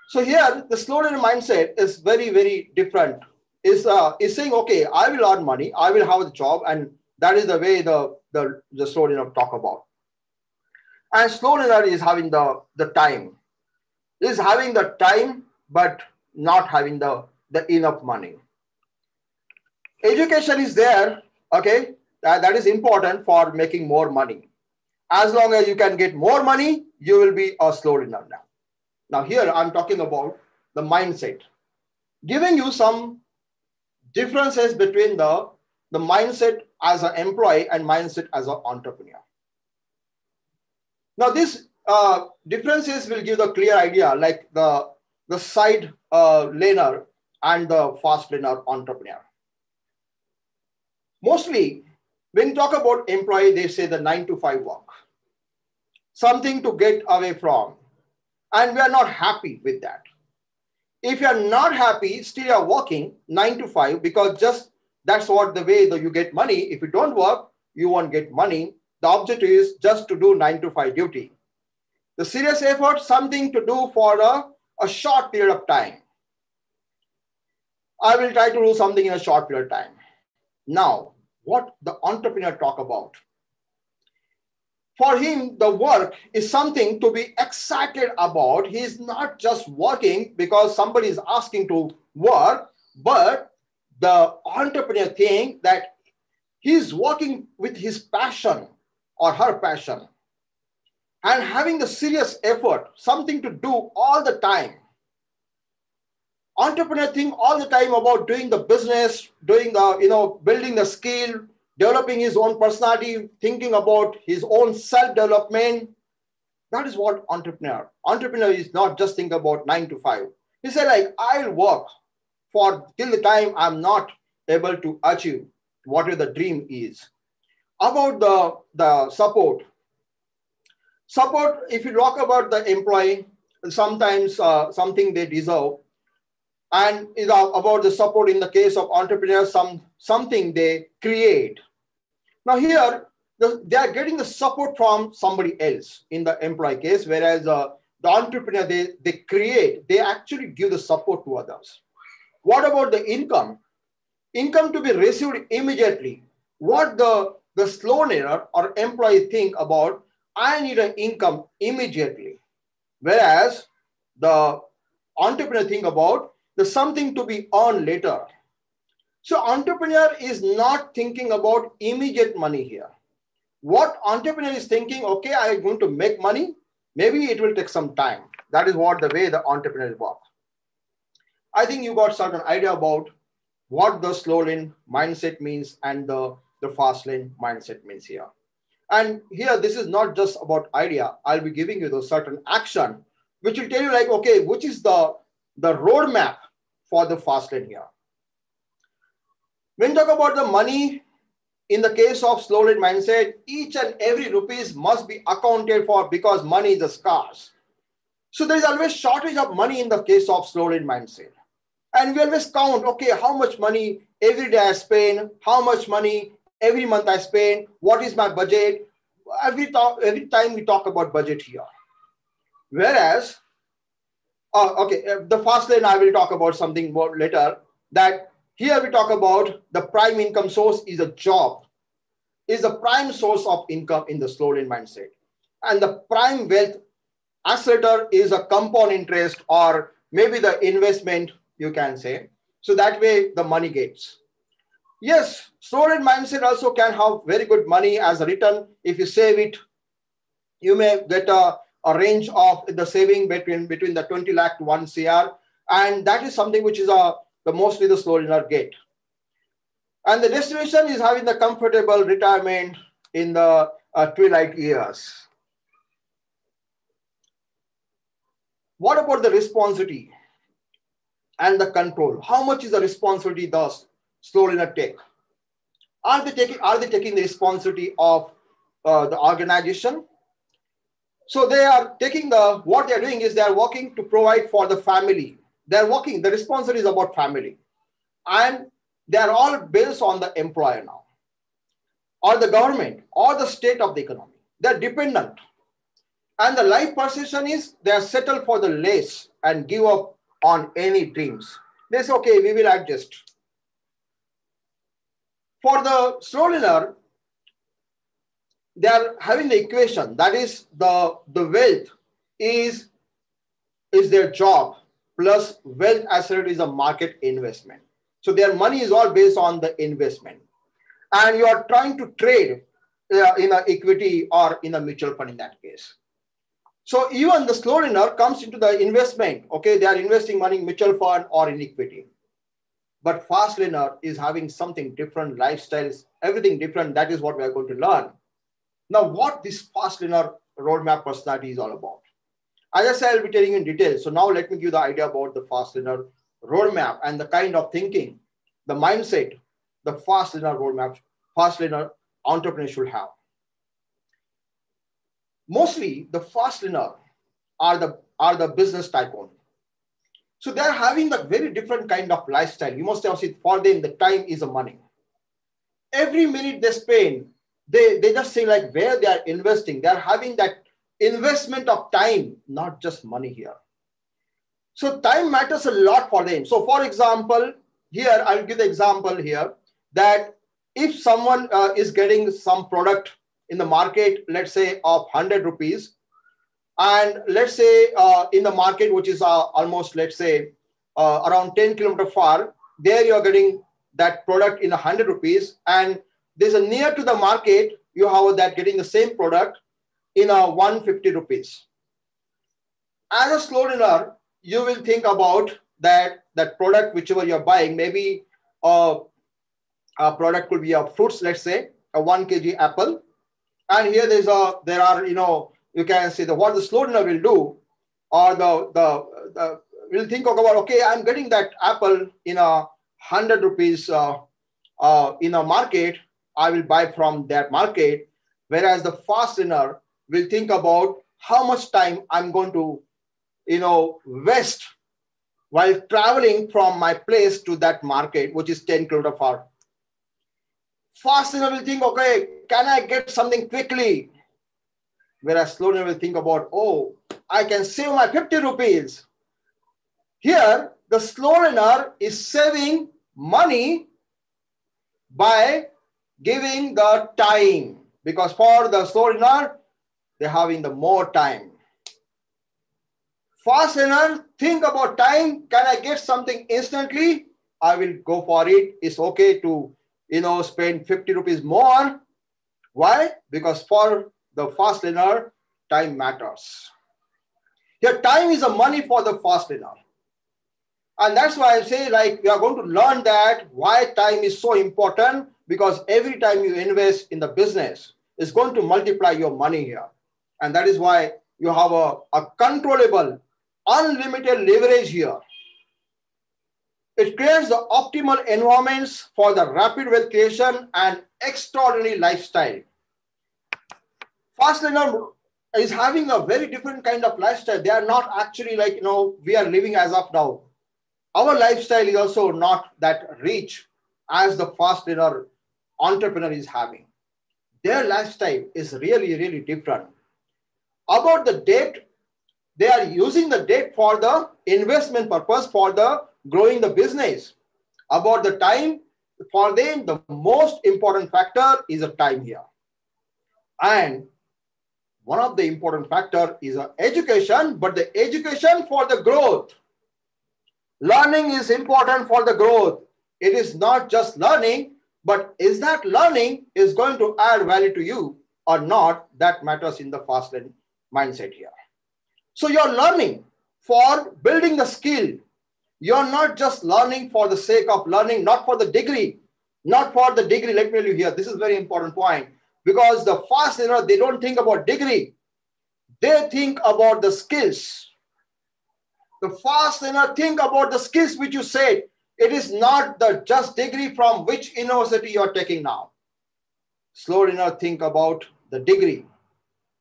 So here, the slow dinner mindset is very, very different. It's, uh, it's saying, okay, I will earn money, I will have a job, and that is the way the, the, the slow dinner talk about. And slow dinner is having the, the time. Is having the time, but not having the, the enough money. Education is there, okay? That, that is important for making more money. As long as you can get more money, you will be a slow learner now. Now here I'm talking about the mindset. Giving you some differences between the, the mindset as an employee and mindset as an entrepreneur. Now this Uh, differences will give the clear idea, like the, the side uh, laner and the fast laner entrepreneur. Mostly, when you talk about employee, they say the nine to five work, something to get away from. And we are not happy with that. If you are not happy, still you are working nine to five, because just that's what the way that you get money. If you don't work, you won't get money. The objective is just to do nine to five duty. The serious effort, something to do for a, a short period of time. I will try to do something in a short period of time. Now, what the entrepreneur talk about? For him, the work is something to be excited about. He is not just working because somebody is asking to work, but the entrepreneur thinks that he is working with his passion or her passion. And having the serious effort, something to do all the time. Entrepreneur think all the time about doing the business, doing the, you know, building the skill, developing his own personality, thinking about his own self-development. That is what entrepreneur. Entrepreneur is not just think about nine to five. He said, like, I'll work for till the time I'm not able to achieve whatever the dream is. About the, the support. Support, if you talk about the employee, sometimes uh, something they deserve, and is about the support in the case of entrepreneurs, some, something they create. Now here, the, they are getting the support from somebody else in the employee case, whereas uh, the entrepreneur, they, they create, they actually give the support to others. What about the income? Income to be received immediately. What the, the slow learner or employee think about, I need an income immediately. Whereas the entrepreneur think about there's something to be earned later. So entrepreneur is not thinking about immediate money here. What entrepreneur is thinking, okay, I'm going to make money. Maybe it will take some time. That is what the way the entrepreneurs work. I think you got certain idea about what the slow lane mindset means and the, the fast lane mindset means here. And here, this is not just about idea. I'll be giving you those certain action, which will tell you like, okay, which is the, the roadmap for the fast lane here. When we talk about the money, in the case of slow lane mindset, each and every rupees must be accounted for because money is scarce. So there is always shortage of money in the case of slow lane mindset. And we always count, okay, how much money every day I spend, how much money every month I spend, what is my budget? Every, talk, every time we talk about budget here. Whereas, uh, okay, the fast lane, I will talk about something more later, that here we talk about the prime income source is a job, is the prime source of income in the slow lane mindset. And the prime wealth accelerator is a compound interest or maybe the investment, you can say. So that way the money gets. Yes, slow lane mindset also can have very good money as a return. If you save it, you may get a, a range of the saving between, between the twenty lakh to one crore. And that is something which is a, the mostly the slow learner get. And the destination is having the comfortable retirement in the uh, twilight years. What about the responsibility and the control? How much is the responsibility thus? Slow learner take? Are they taking, are they taking the responsibility of uh, the organization? So they are taking the, what they're doing is they're working to provide for the family. They're working, the responsibility is about family. And they are all based on the employer now, or the government, or the state of the economy. They're dependent. And the life perception is they're settled for the less and give up on any dreams. They say, okay, we will adjust. For the slow learner, they are having the equation, that is the, the wealth is, is their job plus wealth asset is a market investment. So their money is all based on the investment. And you are trying to trade uh, in an equity or in a mutual fund in that case. So even the slow learner comes into the investment. Okay, they are investing money in mutual fund or in equity. But fast learner is having something different, lifestyles, everything different. That is what we are going to learn. Now, what this fast learner roadmap personality is all about. As I said, I'll be telling you in detail. So now let me give you the idea about the fast learner roadmap and the kind of thinking, the mindset, the fast learner roadmap, fast learner entrepreneurs should have. Mostly the fast learner are the, are the business tycoon. So they're having a very different kind of lifestyle. You must have seen for them, the time is the money. Every minute they spend, they, they just say like where they are investing. They're having that investment of time, not just money here. So time matters a lot for them. So for example, here, I'll give the example here. That if someone uh, is getting some product in the market, let's say of one hundred rupees, and let's say uh, in the market, which is uh, almost, let's say, uh, around ten kilometers far, there you're getting that product in one hundred rupees, and there's a near to the market, you have that getting the same product in a one hundred fifty rupees. As a slow learner, you will think about that, that product, whichever you're buying, maybe uh, a product could be a fruits, let's say, a one kilogram apple. And here there's a, there are, you know, you can see the, what the slow learner will do, or the, the, the will think about, okay, I'm getting that apple in a hundred rupees uh, uh, in a market, I will buy from that market. Whereas the fast learner will think about how much time I'm going to, you know, waste while traveling from my place to that market, which is ten kilometers far. Fast learner will think, okay, can I get something quickly? Whereas slow learner will think about, oh, I can save my fifty rupees. Here, the slow learner is saving money by giving the time. Because for the slow learner, they're having the more time. Fast learner, think about time. Can I get something instantly? I will go for it. It's okay to, you know, spend fifty rupees more. Why? Because for the fast learner, time matters. Your time is a money for the fast learner. And that's why I say, like, you are going to learn that why time is so important, because every time you invest in the business, it's going to multiply your money here. And that is why you have a, a controllable, unlimited leverage here. It creates the optimal environments for the rapid wealth creation and extraordinary lifestyle. Fast learner is having a very different kind of lifestyle. They are not actually like, you know, we are living as of now. Our lifestyle is also not that rich as the fast learner entrepreneur is having. Their lifestyle is really, really different. About the debt, they are using the debt for the investment purpose, for the growing the business. About the time, for them, the most important factor is a time here. And one of the important factor is a education, but the education for the growth. Learning is important for the growth. It is not just learning, but is that learning is going to add value to you or not? That matters in the fast learning mindset here. So you're learning for building the skill. You're not just learning for the sake of learning, not for the degree, not for the degree. Let me tell you here, this is a very important point, because the fast learner, they don't think about degree. They think about the skills. The fast learner think about the skills which you said. It is not the just degree from which university you're taking now. Slow learner think about the degree.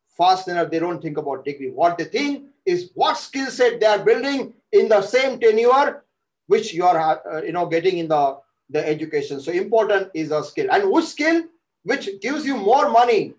Fast learner, they don't think about degree. What they think is what skill set they are building in the same tenure, which you are, uh, you know, getting in the the education. So important is a skill. And which skill? Which gives you more money.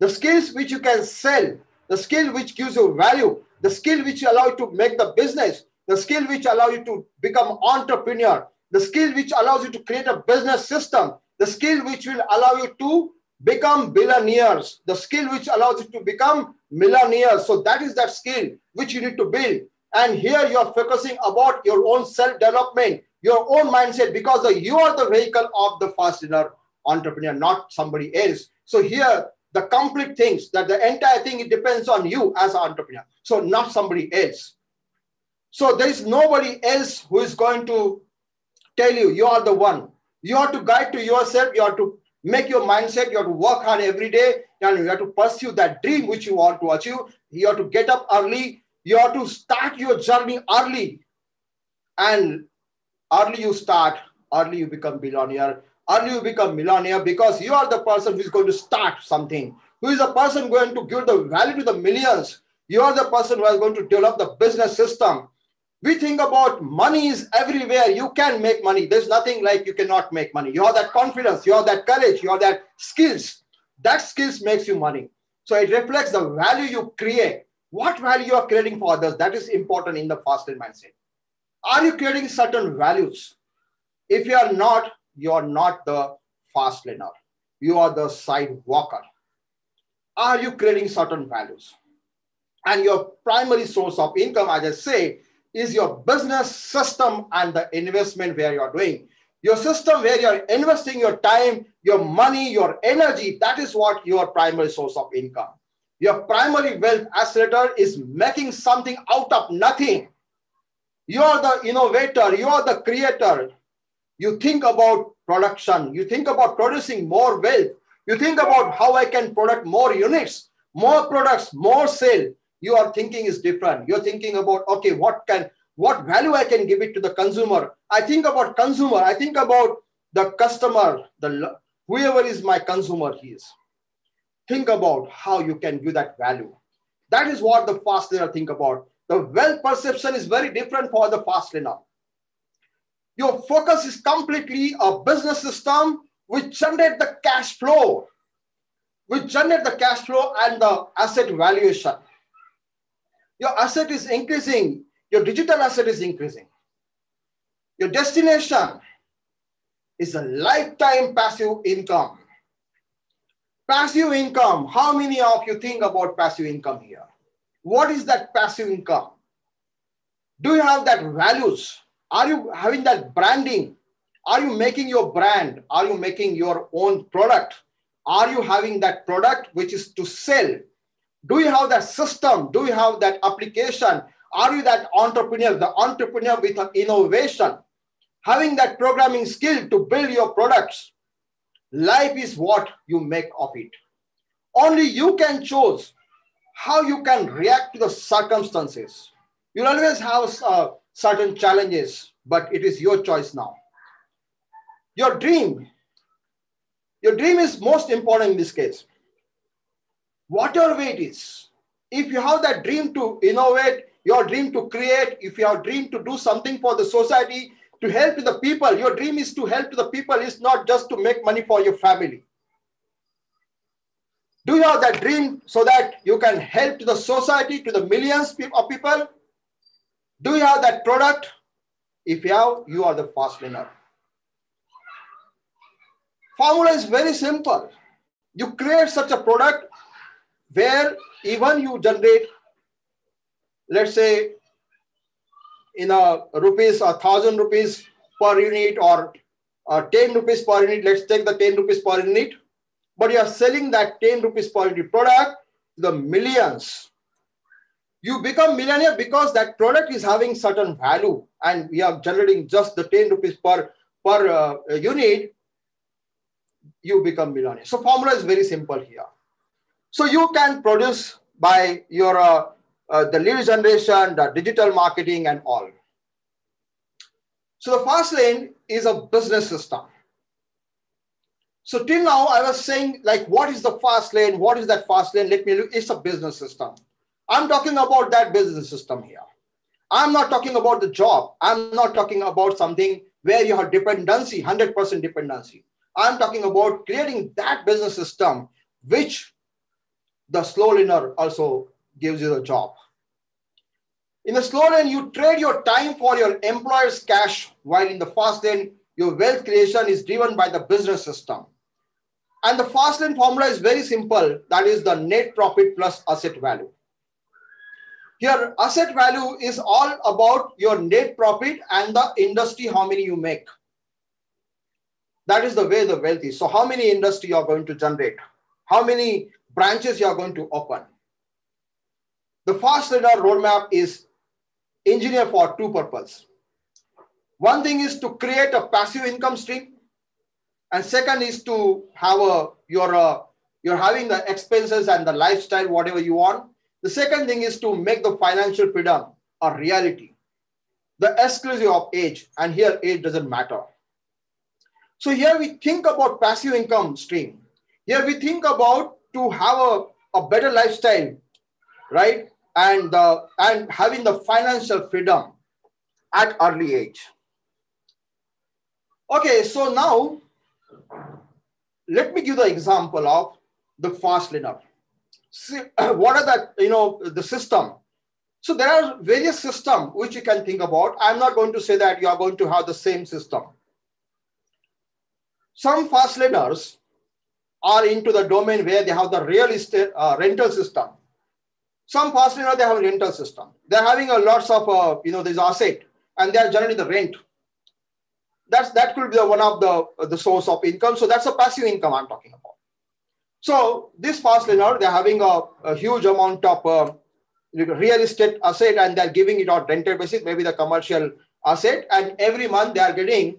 The skills which you can sell. The skill which gives you value. The skill which allow you to make the business. The skill which allow you to become entrepreneur. The skill which allows you to create a business system. The skill which will allow you to become billionaires. The skill which allows you to become millionaires. So that is that skill which you need to build. And here you are focusing about your own self-development, your own mindset, because you are the vehicle of the Fastlane entrepreneur, not somebody else. So here, the complete things, that the entire thing, it depends on you as an entrepreneur. So not somebody else. So there is nobody else who is going to tell you, you are the one. You have to guide to yourself. You have to make your mindset. You have to work hard every day. And you have to pursue that dream which you want to achieve. You have to get up early. You have to start your journey early. And early you start, early you become billionaire. Early you become millionaire, because you are the person who is going to start something. Who is the person going to give the value to the millions. You are the person who is going to develop the business system. We think about money is everywhere. You can make money. There's nothing like you cannot make money. You have that confidence. You have that courage. You have that skills. That skills makes you money. So it reflects the value you create. What value you are creating for others. That is important in the Fastlane mindset. Are you creating certain values? If you are not, you are not the Fastlaner. You are the sidewalker. Are you creating certain values? And your primary source of income, as I say, is your business system and the investment where you're doing. Your system where you're investing your time, your money, your energy, that is what your primary source of income. Your primary wealth accelerator is making something out of nothing. You are the innovator, you are the creator. You think about production, you think about producing more wealth. You think about how I can produce more units, more products, more sale. Your thinking is different. You're thinking about, okay, what can, what value I can give it to the consumer. I think about consumer. I think about the customer, the whoever is my consumer he is. Think about how you can give that value. That is what the Fastlaner think about. The wealth perception is very different for the Fastlaner. Your focus is completely a business system which generates the cash flow, which generates the cash flow and the asset valuation. Your asset is increasing. Your digital asset is increasing. Your destination is a lifetime passive income. Passive income. How many of you think about passive income here? What is that passive income? Do you have that values? Are you having that branding? Are you making your brand? Are you making your own product? Are you having that product which is to sell? Do you have that system? Do you have that application? Are you that entrepreneur, the entrepreneur with an innovation? Having that programming skill to build your products. Life is what you make of it. Only you can choose how you can react to the circumstances. You'll always have uh, certain challenges, but it is your choice now. Your dream. Your dream is most important in this case. Whatever way it is, if you have that dream to innovate, your dream to create, if you have a dream to do something for the society, to help the people, your dream is to help the people, it's not just to make money for your family. Do you have that dream so that you can help the society, to the millions of people? Do you have that product? If you have, you are the Fastlaner. Formula is very simple. You create such a product where even you generate, let's say, in a rupees, a thousand rupees per unit or uh, ten rupees per unit, let's take the ten rupees per unit, but you are selling that ten rupees per unit product to the millions. You become millionaire because that product is having certain value and we are generating just the ten rupees per, per uh, unit, you become millionaire. So formula is very simple here. So you can produce by your uh, uh, the lead generation, the digital marketing and all. So the Fastlane is a business system. So till now I was saying like, what is the Fastlane? What is that Fastlane? Let me look. It's a business system. I'm talking about that business system here. I'm not talking about the job. I'm not talking about something where you have dependency, one hundred percent dependency. I'm talking about creating that business system, which the slow learner also gives you the job. In the slow lane, you trade your time for your employer's cash, while in the fast lane, your wealth creation is driven by the business system. And the fast lane formula is very simple. That is the net profit plus asset value. Here, asset value is all about your net profit and the industry, how many you make. That is the way the wealth is. So how many industry you are going to generate? How many branches you are going to open? The fast learner roadmap is engineered for two purposes. One thing is to create a passive income stream. And second is to have a, you're, a, you're having the expenses and the lifestyle, whatever you want. The second thing is to make the financial freedom a reality. The exclusive of age, and here age doesn't matter. So here we think about passive income stream. Here we think about to have a, a better lifestyle, right? And, uh, and having the financial freedom at early age. Okay, so now let me give the example of the fast learner. See, what are that, you know, the system. So there are various systems which you can think about. I'm not going to say that you are going to have the same system. Some fast learners are into the domain where they have the real estate uh, rental system. Some fast learners, they have a rental system. They're having a lots of, uh, you know, this asset, and they are generating the rent. That's, that could be the one of the, uh, the source of income. So that's a passive income I'm talking about. So this fast learner, they're having a, a huge amount of uh, real estate asset, and they're giving it on rented basis, maybe the commercial asset. And every month they are getting,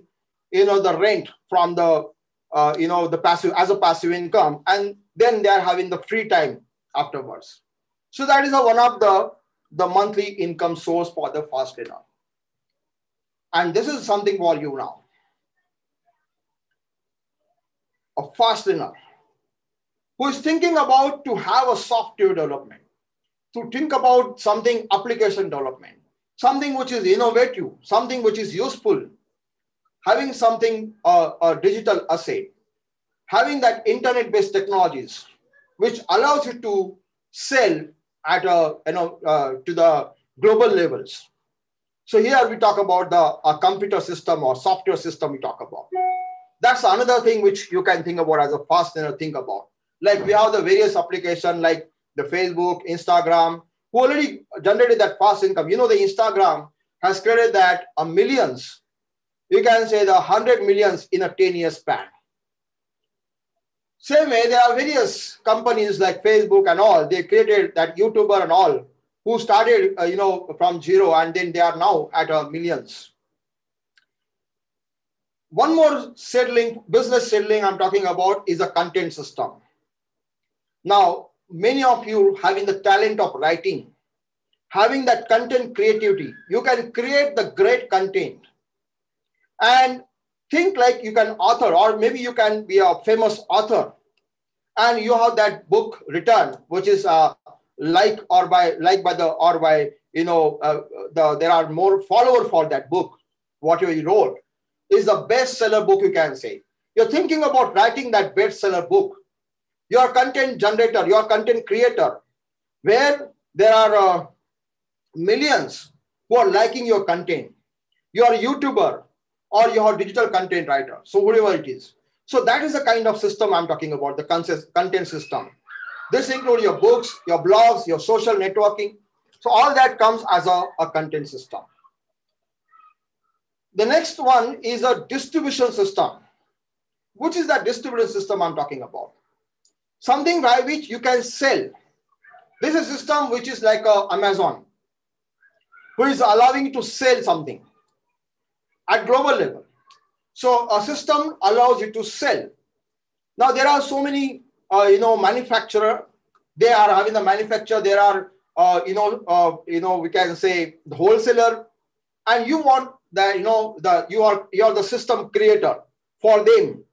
you know, the rent from the, uh, you know, the passive as a passive income. And then they are having the free time afterwards. So that is a, one of the, the monthly income source for the fast learner. And this is something for you now. A fast learner who is thinking about to have a software development, to think about something application development, something which is innovative, something which is useful, having something, uh, a digital asset, having that internet-based technologies, which allows you to sell at a, you know, uh, to the global levels. So here we talk about the a computer system or software system we talk about. That's another thing which you can think about as a fast learner, think about. Like we have the various applications like the Facebook, Instagram, who already generated that fast income. You know, the Instagram has created that a millions, you can say the hundred millions in a ten year span. Same way, there are various companies like Facebook and all, they created that YouTuber and all, who started, uh, you know, from zero, and then they are now at uh, millions. One more settling, business settling I'm talking about is a content system. Now, many of you having the talent of writing, having that content creativity, you can create the great content and think like you can author, or maybe you can be a famous author and you have that book written, which is uh, like or by like by the or by you know uh, the there are more followers for that book. Whatever you wrote is the bestseller book, you can say. You're thinking about writing that bestseller book. Your content generator, your content creator, where there are uh, millions who are liking your content. You are a YouTuber or you are digital content writer. So whatever it is, so that is the kind of system I'm talking about. The content system. This includes your books, your blogs, your social networking. So all that comes as a, a content system. The next one is a distribution system. Which is that distribution system I'm talking about? Something by which you can sell. This is a system which is like a Amazon, who is allowing you to sell something at global level. So a system allows you to sell. Now there are so many Uh, you know, manufacturer, they are having the manufacturer, there are, uh, you know, uh, you know, we can say the wholesaler, and you want the, you know, the, you are, you are the system creator for them.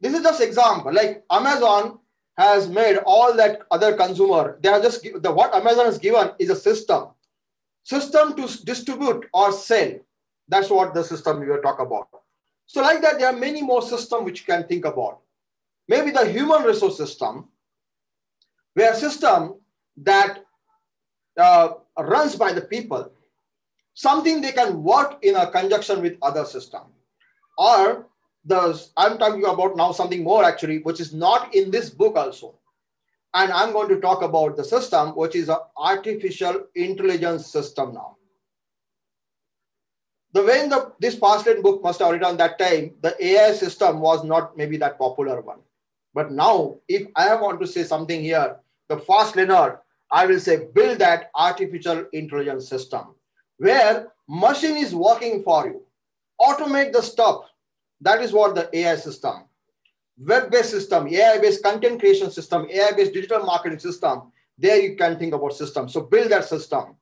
This is just example, like Amazon has made all that other consumer, they are just, the what Amazon has given is a system, system to distribute or sell. That's what the system we will talk about. So like that, there are many more systems which you can think about. Maybe the human resource system, where a system that uh, runs by the people, something they can work in a conjunction with other system. Or the, I'm talking about now something more actually, which is not in this book also. And I'm going to talk about the system, which is an artificial intelligence system now. The way in the, this Fastlane book must have written that time, the A I system was not maybe that popular one. But now, if I want to say something here, the Fastlaner, I will say build that artificial intelligence system where machine is working for you. Automate the stuff. That is what the A I system, web-based system, A I-based content creation system, A I-based digital marketing system. There you can think about systems. So build that system.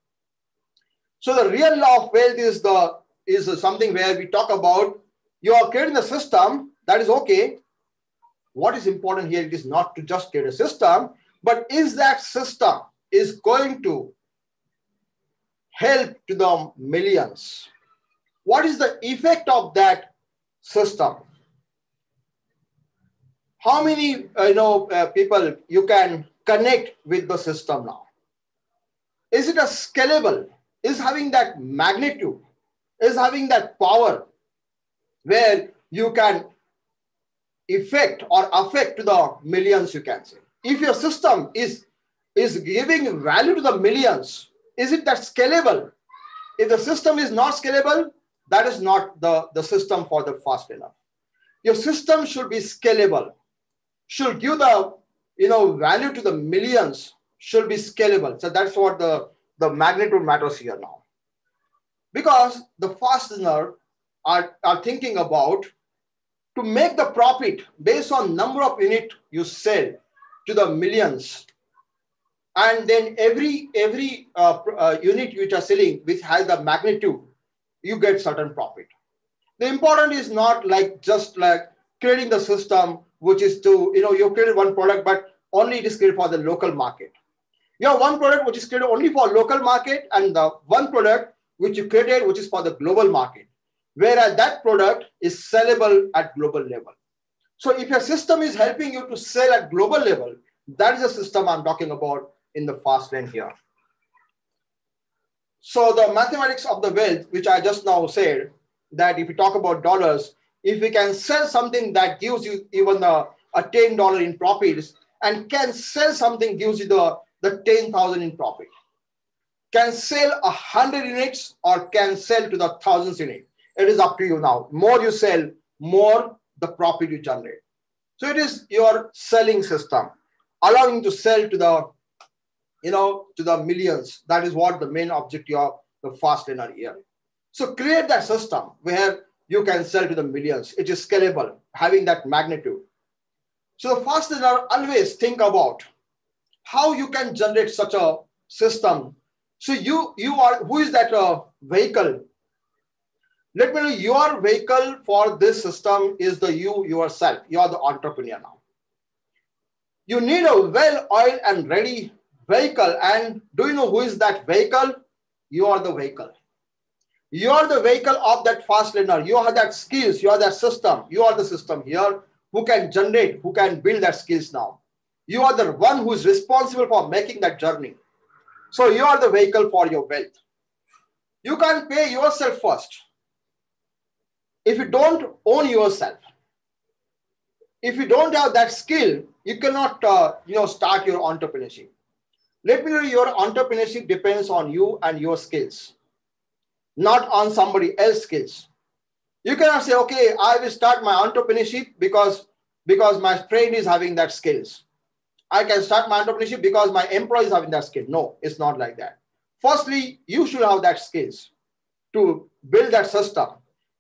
So the real law of wealth is the is something where we talk about you are creating a system. That is okay. What is important here, it is not to just create a system, but is that system is going to help to the millions? What is the effect of that system? How many uh, you know, uh, people you can connect with the system now? Is it a scalable? Is having that magnitude? Is having that power where you can effect or affect to the millions, you can say. If your system is, is giving value to the millions, is it that scalable? If the system is not scalable, that is not the, the system for the Fastlane. Your system should be scalable, should give the you know, value to the millions, should be scalable. So that's what the, the magnitude matters here now. Because the Fastlane are, are thinking about to make the profit based on number of units you sell to the millions. And then every, every uh, uh, unit which are selling, which has the magnitude, you get certain profit. The important is not like just like creating the system, which is to, you know, you create one product, but only it is created for the local market. You have one product which is created only for local market and the one product which you created, which is for the global market. Whereas that product is sellable at global level. So if your system is helping you to sell at global level, that is the system I'm talking about in the Fastlane here. So the mathematics of the wealth, which I just now said, that if you talk about dollars, if we can sell something that gives you even a, a ten dollars in profits and can sell something gives you the, the ten thousand in profit, can sell one hundred units or can sell to the thousands units. It is up to you now. More you sell, more the profit you generate. So it is your selling system, allowing to sell to the, you know, to the millions. That is what the main objective of the Fastlane here. So create that system where you can sell to the millions. It is scalable, having that magnitude. So the Fastlane always think about how you can generate such a system. So you, you are, who is that uh, vehicle? Let me know, your vehicle for this system is the you yourself. You are the entrepreneur now. You need a well-oiled and ready vehicle. And do you know who is that vehicle? You are the vehicle. You are the vehicle of that Fastlane. You have that skills. You are that system. You are the system here who can generate, who can build that skills now. You are the one who is responsible for making that journey. So you are the vehicle for your wealth. You can pay yourself first. If you don't own yourself, if you don't have that skill, you cannot uh, you know, start your entrepreneurship. Let me tell you, your entrepreneurship depends on you and your skills, not on somebody else's skills. You cannot say, okay, I will start my entrepreneurship because, because my friend is having that skills. I can start my entrepreneurship because my employee is having that skill. No, it's not like that. Firstly, you should have that skills to build that system.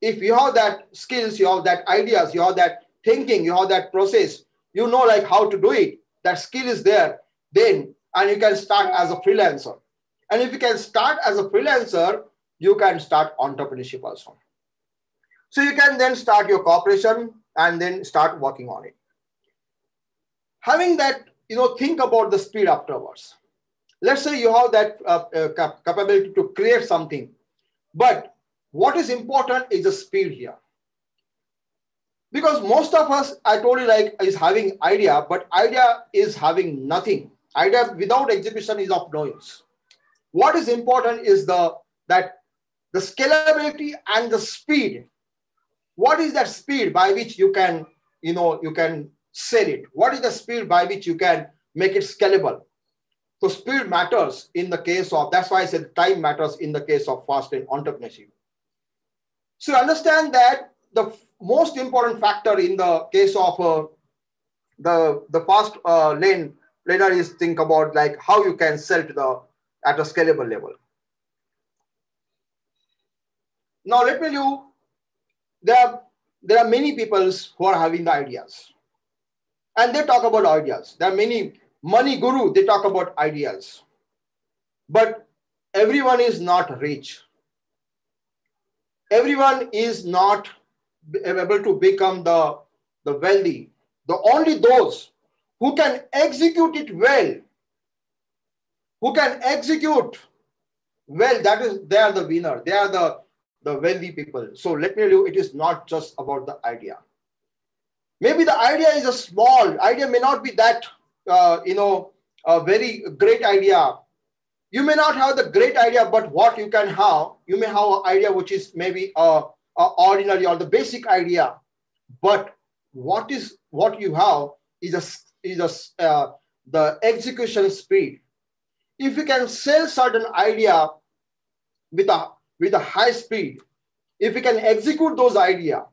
If you have that skills, you have that ideas, you have that thinking, you have that process, you know like how to do it, that skill is there, then, and you can start as a freelancer. And if you can start as a freelancer, you can start entrepreneurship also. So you can then start your corporation and then start working on it. Having that, you know, think about the speed afterwards. Let's say you have that uh, uh, capability to create something, but what is important is the speed here. Because most of us, I told you, like, is having idea, but idea is having nothing. Idea without execution is of no use. What is important is the that the scalability and the speed. What is that speed by which you can, you know, you can sell it? What is the speed by which you can make it scalable? So speed matters in the case of, that's why I said time matters in the case of Fastlane entrepreneurship. So understand that the most important factor in the case of uh, the the fast uh, lane later is think about like how you can sell to the at a scalable level. Now let me tell you, there are, there are many people who are having the ideas, and they talk about ideas. There are many money guru, they talk about ideas, but everyone is not rich. Everyone is not able to become the, the wealthy. The only those who can execute it well, who can execute well, that is, they are the winner. They are the, the wealthy people. So let me tell you, it is not just about the idea. Maybe the idea is a small, idea may not be that, uh, you know, a very great idea. You may not have the great idea, but what you can have, you may have an idea which is maybe a, a ordinary or the basic idea, but what is what you have is a, is a, uh, the execution speed. If you can sell certain idea with a with a high speed, if you can execute those idea,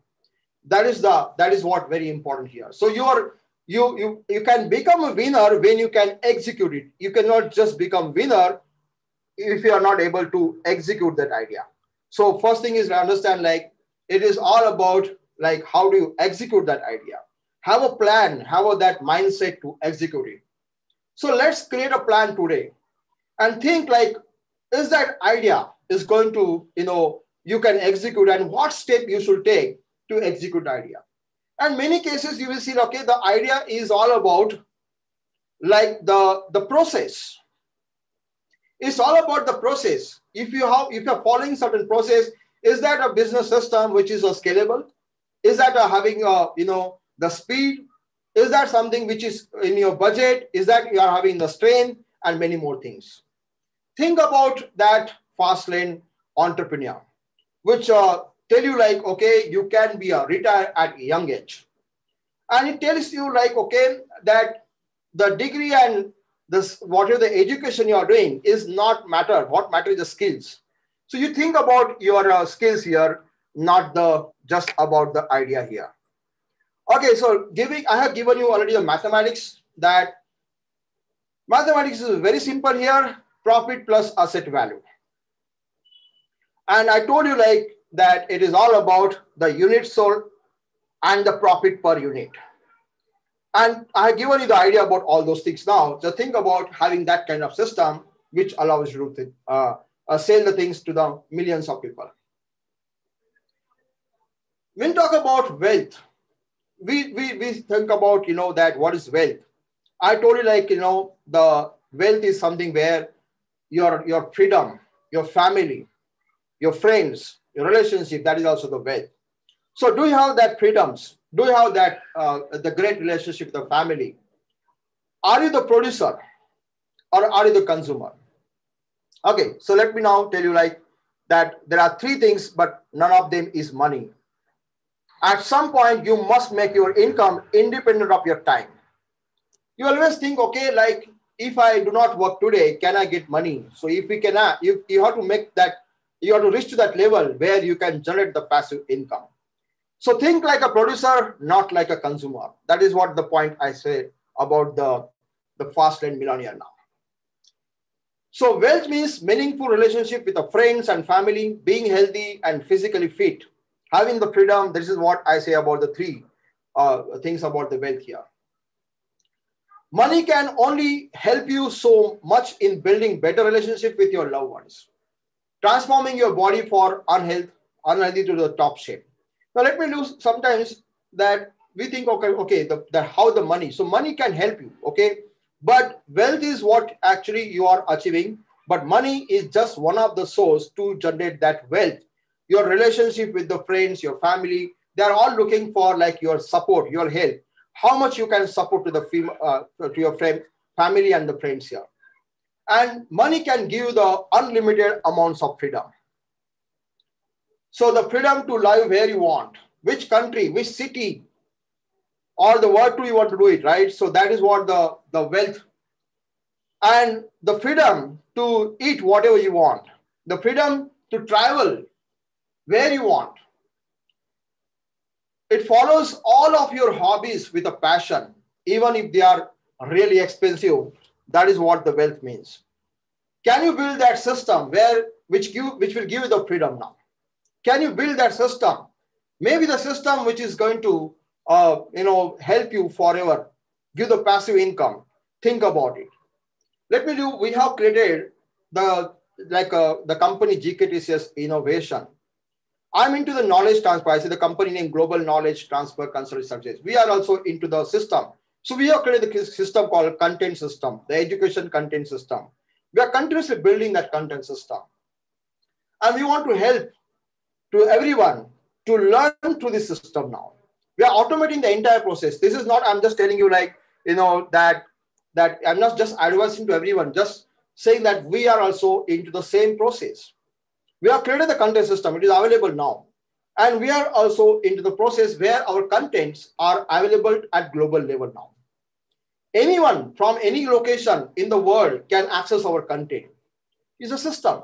that is the that is what very important here. So you are. You, you, you can become a winner when you can execute it. You cannot just become winner if you are not able to execute that idea. So first thing is to understand, like, it is all about like how do you execute that idea. Have a plan, have a, that mindset to execute it. So let's create a plan today and think like, is that idea is going to, you know, you can execute and what step you should take to execute the idea. And many cases you will see, okay, the idea is all about like the, the process. It's all about the process. If you have, if you're following certain process, is that a business system which is a scalable? Is that a having a, you know, the speed? Is that something which is in your budget? Is that you are having the strain and many more things? Think about that fast lane entrepreneur, which uh, tell you like, okay, you can be a retired at a young age. And it tells you like, okay, that the degree and this, whatever the education you are doing is not matter. What matter is the skills. So you think about your uh, skills here, not the, just about the idea here. Okay, so giving, I have given you already the mathematics that mathematics is very simple here, profit plus asset value. And I told you like, that it is all about the unit sold and the profit per unit. And I have given you the idea about all those things now. So think about having that kind of system which allows you to uh, uh, sell the things to the millions of people. When we talk about wealth, we, we, we think about, you know, that what is wealth? I told you like, you know, the wealth is something where your, your freedom, your family, your friends, your relationship, that is also the wealth. So do you have that freedoms? Do you have that, uh, the great relationship with the family? Are you the producer or are you the consumer? Okay, so let me now tell you like that there are three things, but none of them is money. At some point, you must make your income independent of your time. You always think, okay, like if I do not work today, can I get money? So if we cannot, you, you have to make that, you have to reach to that level where you can generate the passive income. So think like a producer, not like a consumer. That is what the point I said about the, the Fastlane millionaire now. So wealth means meaningful relationship with the friends and family, being healthy and physically fit, having the freedom. This is what I say about the three uh, things about the wealth here. Money can only help you so much in building better relationship with your loved ones. Transforming your body for unhealth, unhealthy to the top shape. Now let me lose sometimes that we think, okay, okay, the, the how the money. So money can help you, okay? But wealth is what actually you are achieving. But money is just one of the source to generate that wealth. your relationship with the friends, your family, they're all looking for like your support, your help. How much you can support to the uh, to your friend, family and the friends here. And money can give the unlimited amounts of freedom. So the freedom to live where you want, which country, which city, or the world do you want to do it, right? So that is what the, the wealth and the freedom to eat whatever you want, the freedom to travel where you want. It follows all of your hobbies with a passion, even if they are really expensive. That is what the wealth means. Can you build that system where which give which will give you the freedom now? Can you build that system? Maybe the system which is going to uh, you know help you forever, give the passive income. Think about it. Let me do. We have created the like uh, the company G K T C S Innovation. I'm into the knowledge transfer. I see the company name Global Knowledge Transfer Consulting Services. We are also into the system. So we have created a system called content system, the education content system. We are continuously building that content system. And we want to help to everyone to learn through this system now. We are automating the entire process. This is not, I'm just telling you like, you know, that, that I'm not just advising to everyone, just saying that we are also into the same process. We have created the content system. It is available now. And we are also into the process where our contents are available at global level now. Anyone from any location in the world can access our content. It's a system.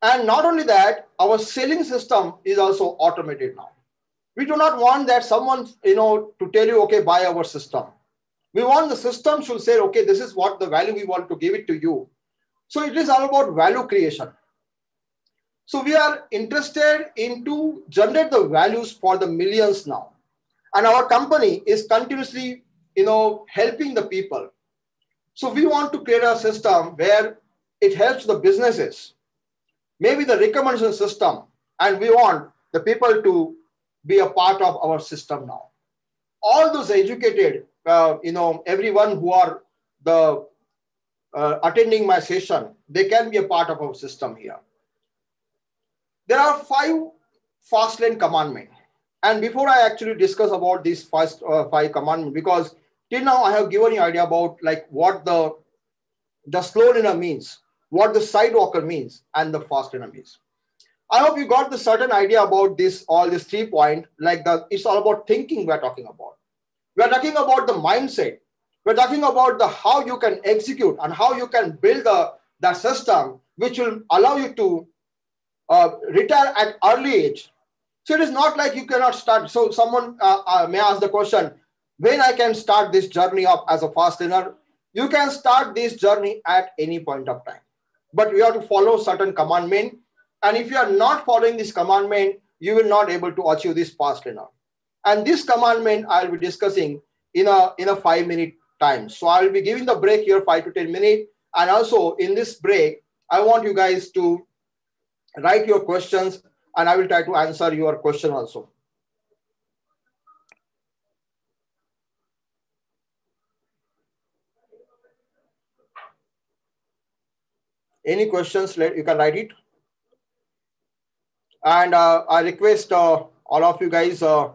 And not only that, our selling system is also automated now. We do not want that someone, you know, to tell you, okay, buy our system. We want the system to say, okay, this is what the value we want to give it to you. So it is all about value creation. So we are interested in to generate the values for the millions now. And our company is continuously, you know, helping the people. So we want to create a system where it helps the businesses, maybe the recommendation system, and we want the people to be a part of our system now. All those educated, uh, you know, everyone who are the uh, attending my session, they can be a part of our system here. There are five Fastlane commandments. And before I actually discuss about these first uh, five commandments, because till now I have given you idea about like what the, the slow learner means, what the sidewalker means, and the fast learner means. I hope you got the certain idea about this, all these three points, like the, it's all about thinking we're talking about. We're talking about the mindset. We're talking about the how you can execute and how you can build the, that system, which will allow you to Uh, retire at early age. So it is not like you cannot start. So someone uh, uh, may ask the question, when I can start this journey up as a fast learner? You can start this journey at any point of time, but you have to follow certain commandment. And if you are not following this commandment, you will not able to achieve this fast learner. And this commandment I'll be discussing in a, in a five minute time. So I'll be giving the break here, five to ten minutes. And also in this break, I want you guys to write your questions and I will try to answer your question also. Any questions, you can write it. And uh, I request uh, all of you guys uh,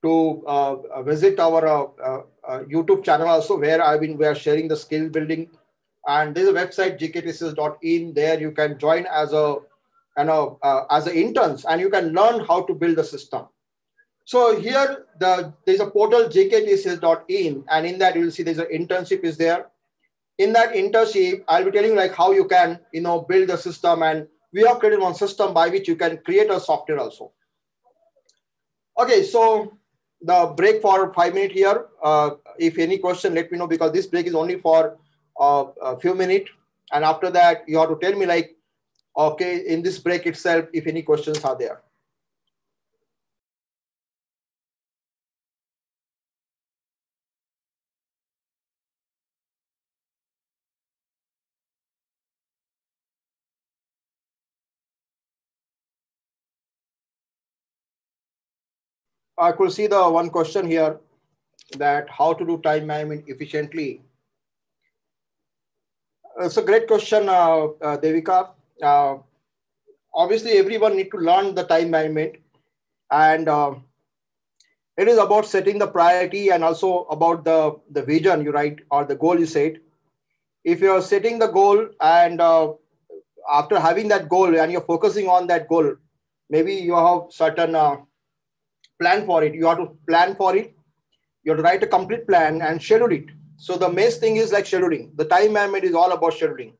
to uh, visit our uh, uh, uh, YouTube channel also, where I've been, we are sharing the skill building. And there's a website, G K T C S dot in. There you can join as a And uh, uh, as an interns, and you can learn how to build the system. So here the, there's a portal G K T C S dot in, and in that you'll see there's an internship is there. In that internship, I'll be telling you like how you can you know build the system, and we have created one system by which you can create a software also. Okay, so the break for five minutes here. Uh, if any question, let me know, because this break is only for uh, a few minutes, and after that you have to tell me like, okay, in this break itself, if any questions are there. I could see the one question here that how to do time management efficiently. It's a great question, uh, uh, Devika. Uh, obviously everyone need to learn the time management, and uh, it is about setting the priority and also about the, the vision you write or the goal you set. If you're setting the goal and uh, after having that goal and you're focusing on that goal, maybe you have certain uh, plan for it. You have to plan for it. You have to write a complete plan and schedule it. So the main thing is like scheduling. The time management is all about scheduling.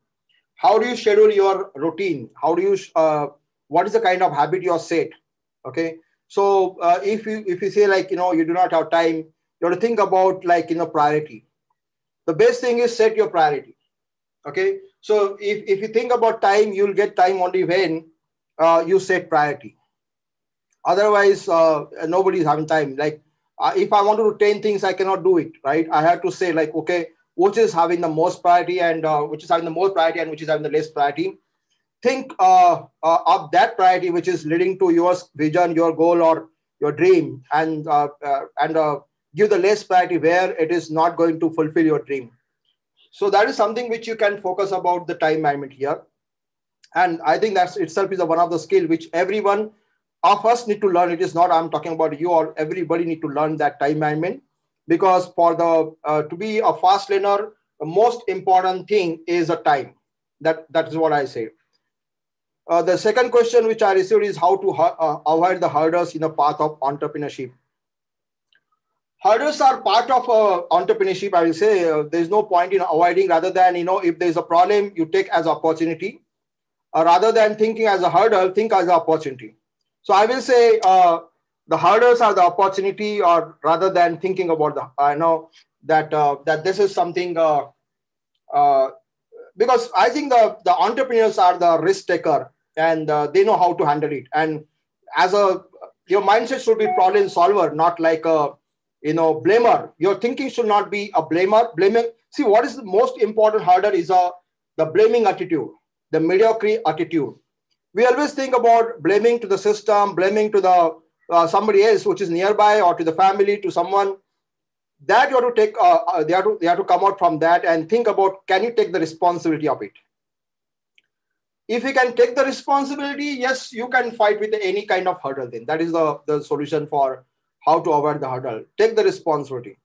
How do you schedule your routine? How do you, uh, what is the kind of habit you are set? Okay. So uh, if you, if you say like, you know, you do not have time, you have to think about like, you know, priority. The best thing is set your priority. Okay. So if, if you think about time, you'll get time only when uh, you set priority. Otherwise, uh, nobody's having time. Like uh, if I want to do ten things, I cannot do it. Right. I have to say like, okay, which is having the most priority and uh, which is having the most priority and which is having the less priority. Think uh, uh, of that priority, which is leading to your vision, your goal or your dream, and uh, uh, and uh, give the less priority where it is not going to fulfill your dream. So that is something which you can focus about the time management here. And I think that itself is a, one of the skills which everyone of us need to learn. It is not, I'm talking about you or everybody need to learn that time management. Because for the uh, to be a fast learner, the most important thing is the time. That that is what I say. Uh, the second question which I received is how to uh, avoid the hurdles in the path of entrepreneurship. Hurdles are part of uh, entrepreneurship. I will say uh, there is no point in avoiding. Rather than, you know, if there is a problem, you take as opportunity. Uh, rather than thinking as a hurdle, think as an opportunity. So I will say. Uh, The hurdles are the opportunity, or rather than thinking about the, I know that uh, that this is something, uh, uh, because I think the, the entrepreneurs are the risk taker and uh, they know how to handle it. And as a, your mindset should be problem solver, not like a, you know, blamer. Your thinking should not be a blamer. Blaming. See, what is the most important hurdle is uh, the blaming attitude, the mediocre attitude. We always think about blaming to the system, blaming to the, Uh, somebody else which is nearby, or to the family, to someone. That you have to take, uh, uh, they have to, they have to come out from that and think about, can you take the responsibility of it? If you can take the responsibility, yes, you can fight with any kind of hurdle then. That is the, the solution for how to avoid the hurdle. Take the responsibility.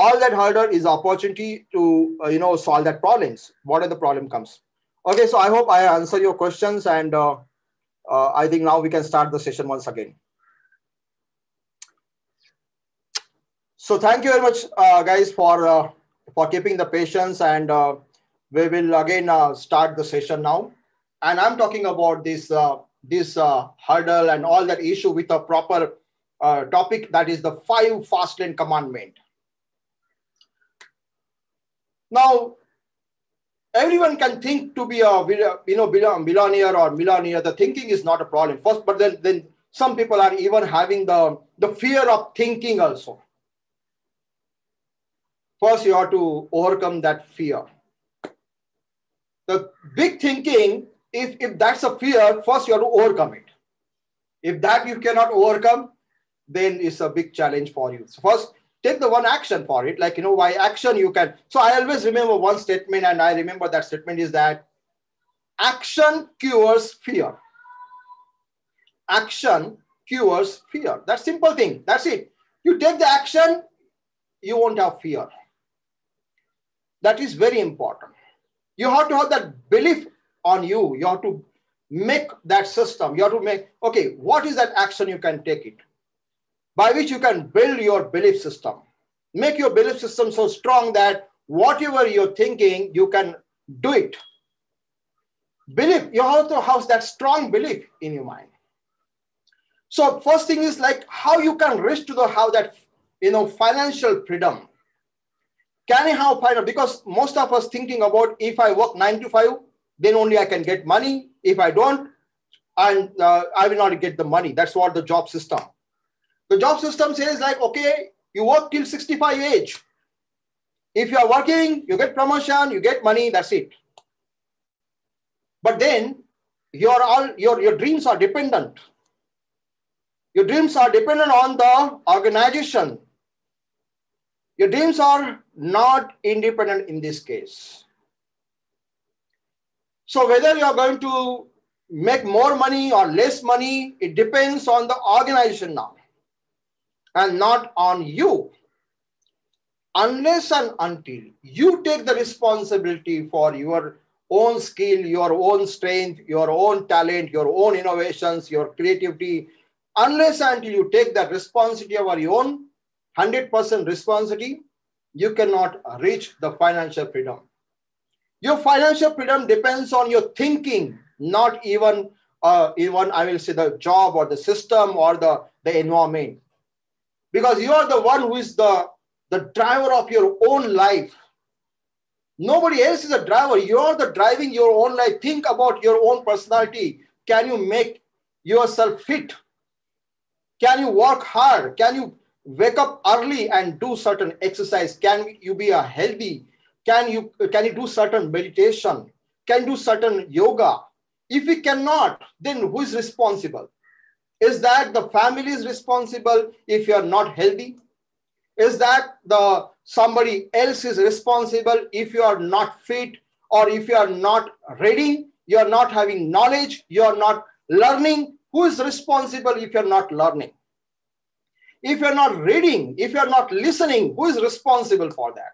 All that hurdle is opportunity to, uh, you know, solve that problems. What are the problem comes? Okay, so I hope I answered your questions, and uh, uh, I think now we can start the session once again. So thank you very much, uh, guys, for uh, for keeping the patience, and uh, we will again uh, start the session now. And I'm talking about this uh, this uh, hurdle and all that issue with a proper uh, topic, that is the five Fastlane commandment. Now, everyone can think to be a you know millionaire or millionaire. The thinking is not a problem first, but then then some people are even having the the fear of thinking also. First, you have to overcome that fear. The big thinking, if, if that's a fear, first you have to overcome it. If that you cannot overcome, then it's a big challenge for you. So first, take the one action for it. Like, you know, by action you can. So I always remember one statement, and I remember that statement is that action cures fear. Action cures fear. That's simple thing. That's it. You take the action, you won't have fear. That is very important. You have to have that belief on you. You have to make that system. You have to make, okay, what is that action you can take it? By which you can build your belief system. Make your belief system so strong that whatever you're thinking, you can do it. Belief, you have to have that strong belief in your mind. So first thing is like how you can reach to the, how that, you know, financial freedom. Can I have freedom? Because most of us thinking about, if I work nine to five, then only I can get money. If I don't, and uh, I will not get the money. That's what the job system. The job system says like, okay, you work till sixty-five age. If you are working, you get promotion, you get money. That's it. But then your all your your dreams are dependent. Your dreams are dependent on the organization. Your dreams are not independent in this case. So whether you are going to make more money or less money, it depends on the organization now and not on you. Unless and until you take the responsibility for your own skill, your own strength, your own talent, your own innovations, your creativity, unless and until you take that responsibility over your own one hundred percent responsibility, you cannot reach the financial freedom. Your financial freedom depends on your thinking, not even, uh, even I will say, the job or the system or the, the environment. Because you are the one who is the, the driver of your own life. Nobody else is the driver. You are the driving your own life. Think about your own personality. Can you make yourself fit? Can you work hard? Can you wake up early and do certain exercise? Can you be a healthy? Can you, can you do certain meditation? Can you do certain yoga? If you cannot, then who is responsible? Is that the family is responsible if you are not healthy? Is that the somebody else is responsible if you are not fit or if you are not reading, you are not having knowledge, you are not learning? Who is responsible if you are not learning? If you are not reading, if you are not listening, who is responsible for that?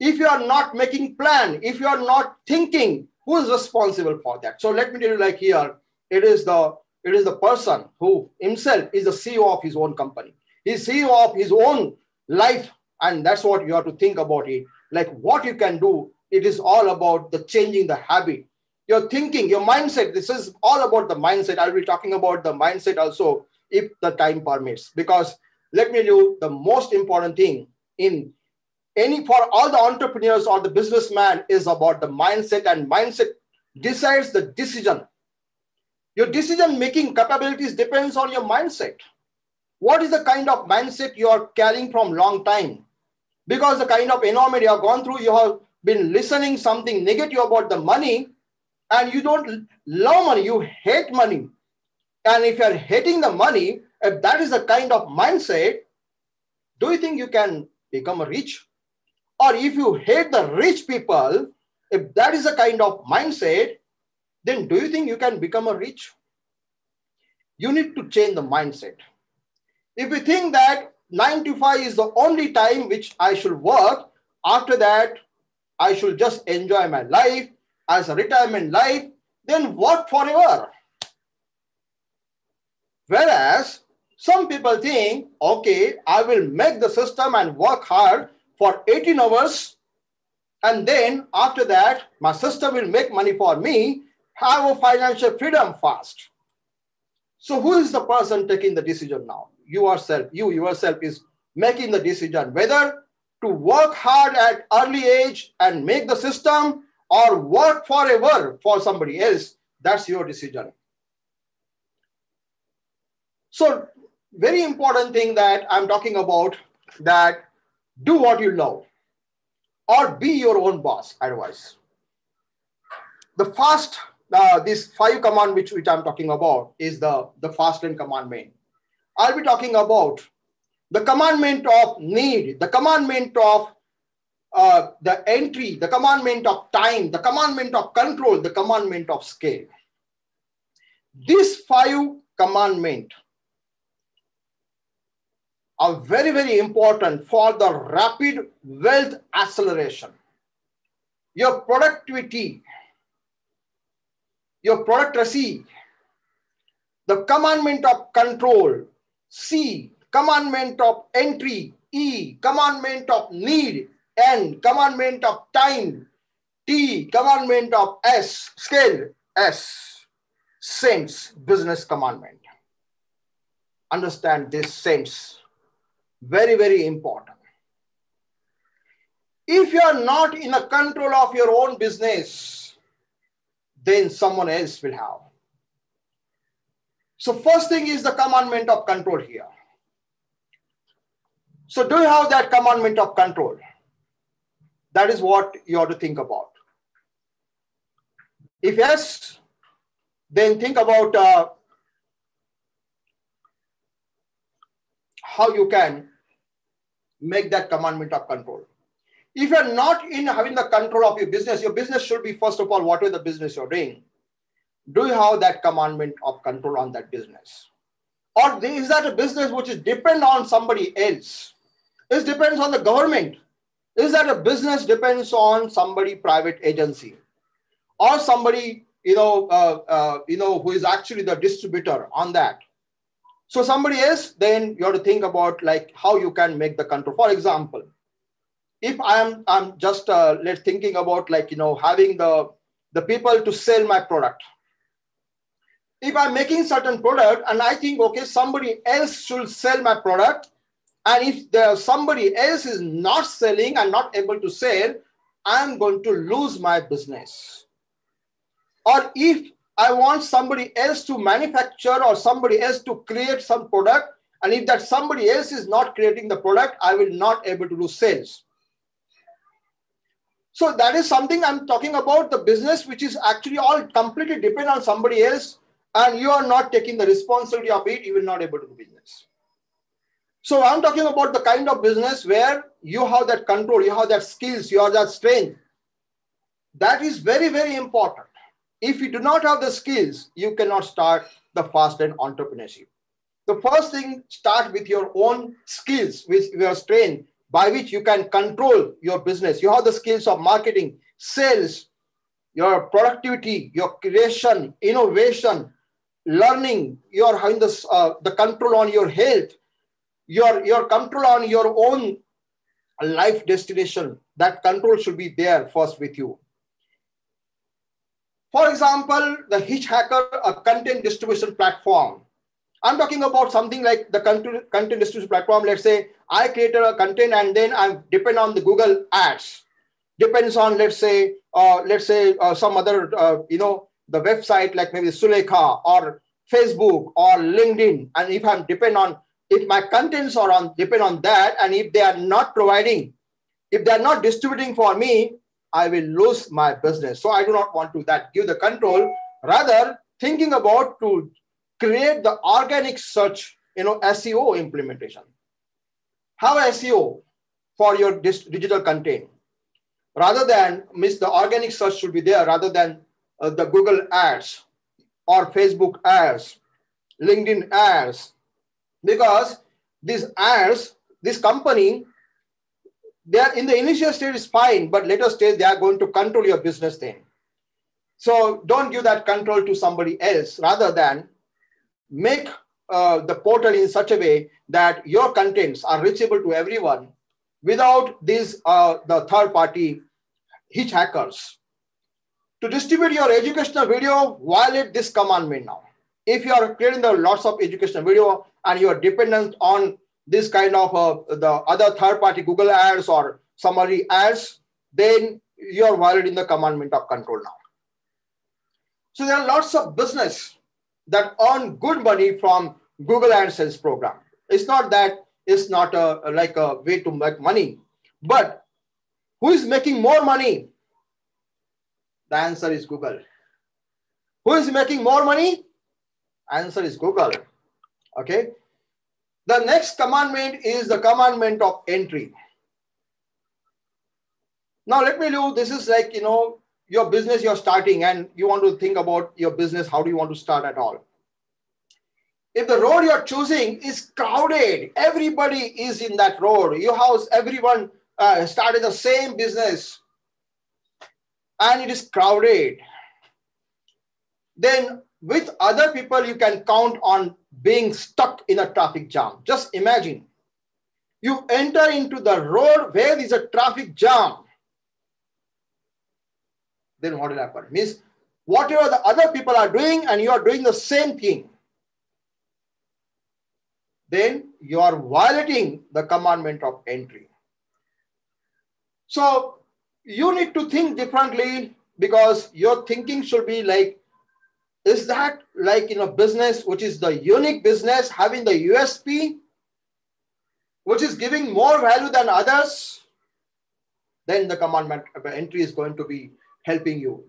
If you are not making plan, if you are not thinking, who is responsible for that? So let me tell you, like here, it is the, it is the person who himself is the C E O of his own company. He is C E O of his own life, and that's what you have to think about it. Like what you can do, it is all about the changing the habit. Your thinking, your mindset, this is all about the mindset. I'll be talking about the mindset also if the time permits. Because let me tell you, the most important thing in Any for all the entrepreneurs or the businessman is about the mindset, and mindset decides the decision. Your decision-making capabilities depends on your mindset. What is the kind of mindset you are carrying from long time? Because the kind of environment you have gone through, you have been listening something negative about the money, and you don't love money, you hate money. And if you are hating the money, if that is the kind of mindset, do you think you can become rich? Or if you hate the rich people, if that is a kind of mindset, then do you think you can become a rich? You need to change the mindset. If you think that nine to five is the only time which I should work, after that, I should just enjoy my life as a retirement life, then work forever. Whereas some people think, okay, I will make the system and work hard for eighteen hours, and then after that, my system will make money for me, have a financial freedom fast. So who is the person taking the decision now? You yourself, you yourself is making the decision whether to work hard at early age and make the system or work forever for somebody else. That's your decision. So very important thing that I'm talking about, that do what you love or be your own boss advice. The first, uh, this five command which, which I'm talking about is the, the fast lane commandment. I'll be talking about the commandment of need, the commandment of uh, the entry, the commandment of time, the commandment of control, the commandment of scale. These five commandments are very, very important for the rapid wealth acceleration. Your productivity, your productivity, the commandment of control, C, commandment of entry, E, commandment of need, N, commandment of time, T, commandment of S, scale, S, sense, business commandment. Understand this sense. Very, very important. If you are not in a control of your own business, then someone else will have. So first thing is the commandment of control here. So do you have that commandment of control? That is what you have to think about. If yes, then think about uh, how you can make that commandment of control. If you're not in having the control of your business, your business should be, first of all, whatever the business you're doing. do you have that commandment of control on that business? Or is that a business which is dependent on somebody else? It depends on the government. Is that a business depends on somebody, private agency, or somebody, you know, uh, uh, you know, who is actually the distributor on that? So somebody else, then you have to think about like how you can make the control. For example, if I'm I'm just uh, let's thinking about like, you know, having the the people to sell my product. If I'm making certain product and I think, okay, somebody else should sell my product. And if there somebody else is not selling and not able to sell, I'm going to lose my business. Or if I want somebody else to manufacture or somebody else to create some product, and if that somebody else is not creating the product, I will not able to do sales. So that is something I'm talking about, the business, which is actually all completely dependent on somebody else. And you are not taking the responsibility of it, you will not able to do business. So I'm talking about the kind of business where you have that control, you have that skills, you have that strength. That is very, very important. If you do not have the skills, you cannot start the Fastlane entrepreneurship. The first thing, start with your own skills, with your strength, by which you can control your business. You have the skills of marketing, sales, your productivity, your creation, innovation, learning, you're having this, uh, the control on your health, your, your control on your own life destination. That control should be there first with you. For example, the Hitchhiker, a content distribution platform. I'm talking about something like the content, content distribution platform. Let's say I created a content and then I depend on the Google ads. Depends on, let's say, uh, let's say uh, some other, uh, you know, the website like maybe Sulekha or Facebook or LinkedIn. And if I'm depend on, if my contents are on, depend on that, and if they are not providing, if they're not distributing for me, I will lose my business. So I do not want to that give the control, rather thinking about to create the organic search, you know, S E O implementation. Have S E O for your digital content. Rather than miss the organic search should be there rather than uh, the Google ads or Facebook ads, LinkedIn ads, because these ads, this company, they are in the initial stage is fine, but later stage they are going to control your business thing. So don't give that control to somebody else, rather than make uh, the portal in such a way that your contents are reachable to everyone, without these uh, the third party hitchhikers. To distribute your educational video, violate this commandment now. If you are creating the lots of educational video and you are dependent on this kind of uh, the other third party Google ads or summary ads, then you are violating the commandment of control now. So there are lots of business that earn good money from Google AdSense program. It's not that It's not a, like a way to make money. But who is making more money? The answer is Google. Who is making more money? Answer is Google. Okay. The next commandment is the commandment of entry. Now let me do, this is like, you know, your business you're starting and you want to think about your business. How do you want to start at all? If the road you're choosing is crowded, everybody is in that road. Your house, everyone uh, started the same business and it is crowded. Then with other people, you can count on being stuck in a traffic jam. Just imagine you enter into the road where there's a traffic jam. Then what will happen? Means whatever the other people are doing and you are doing the same thing. Then you are violating the commandment of entry. So you need to think differently, because your thinking should be like, is that like in a business, which is the unique business, having the U S P, which is giving more value than others? Then the commandment of entry is going to be helping you.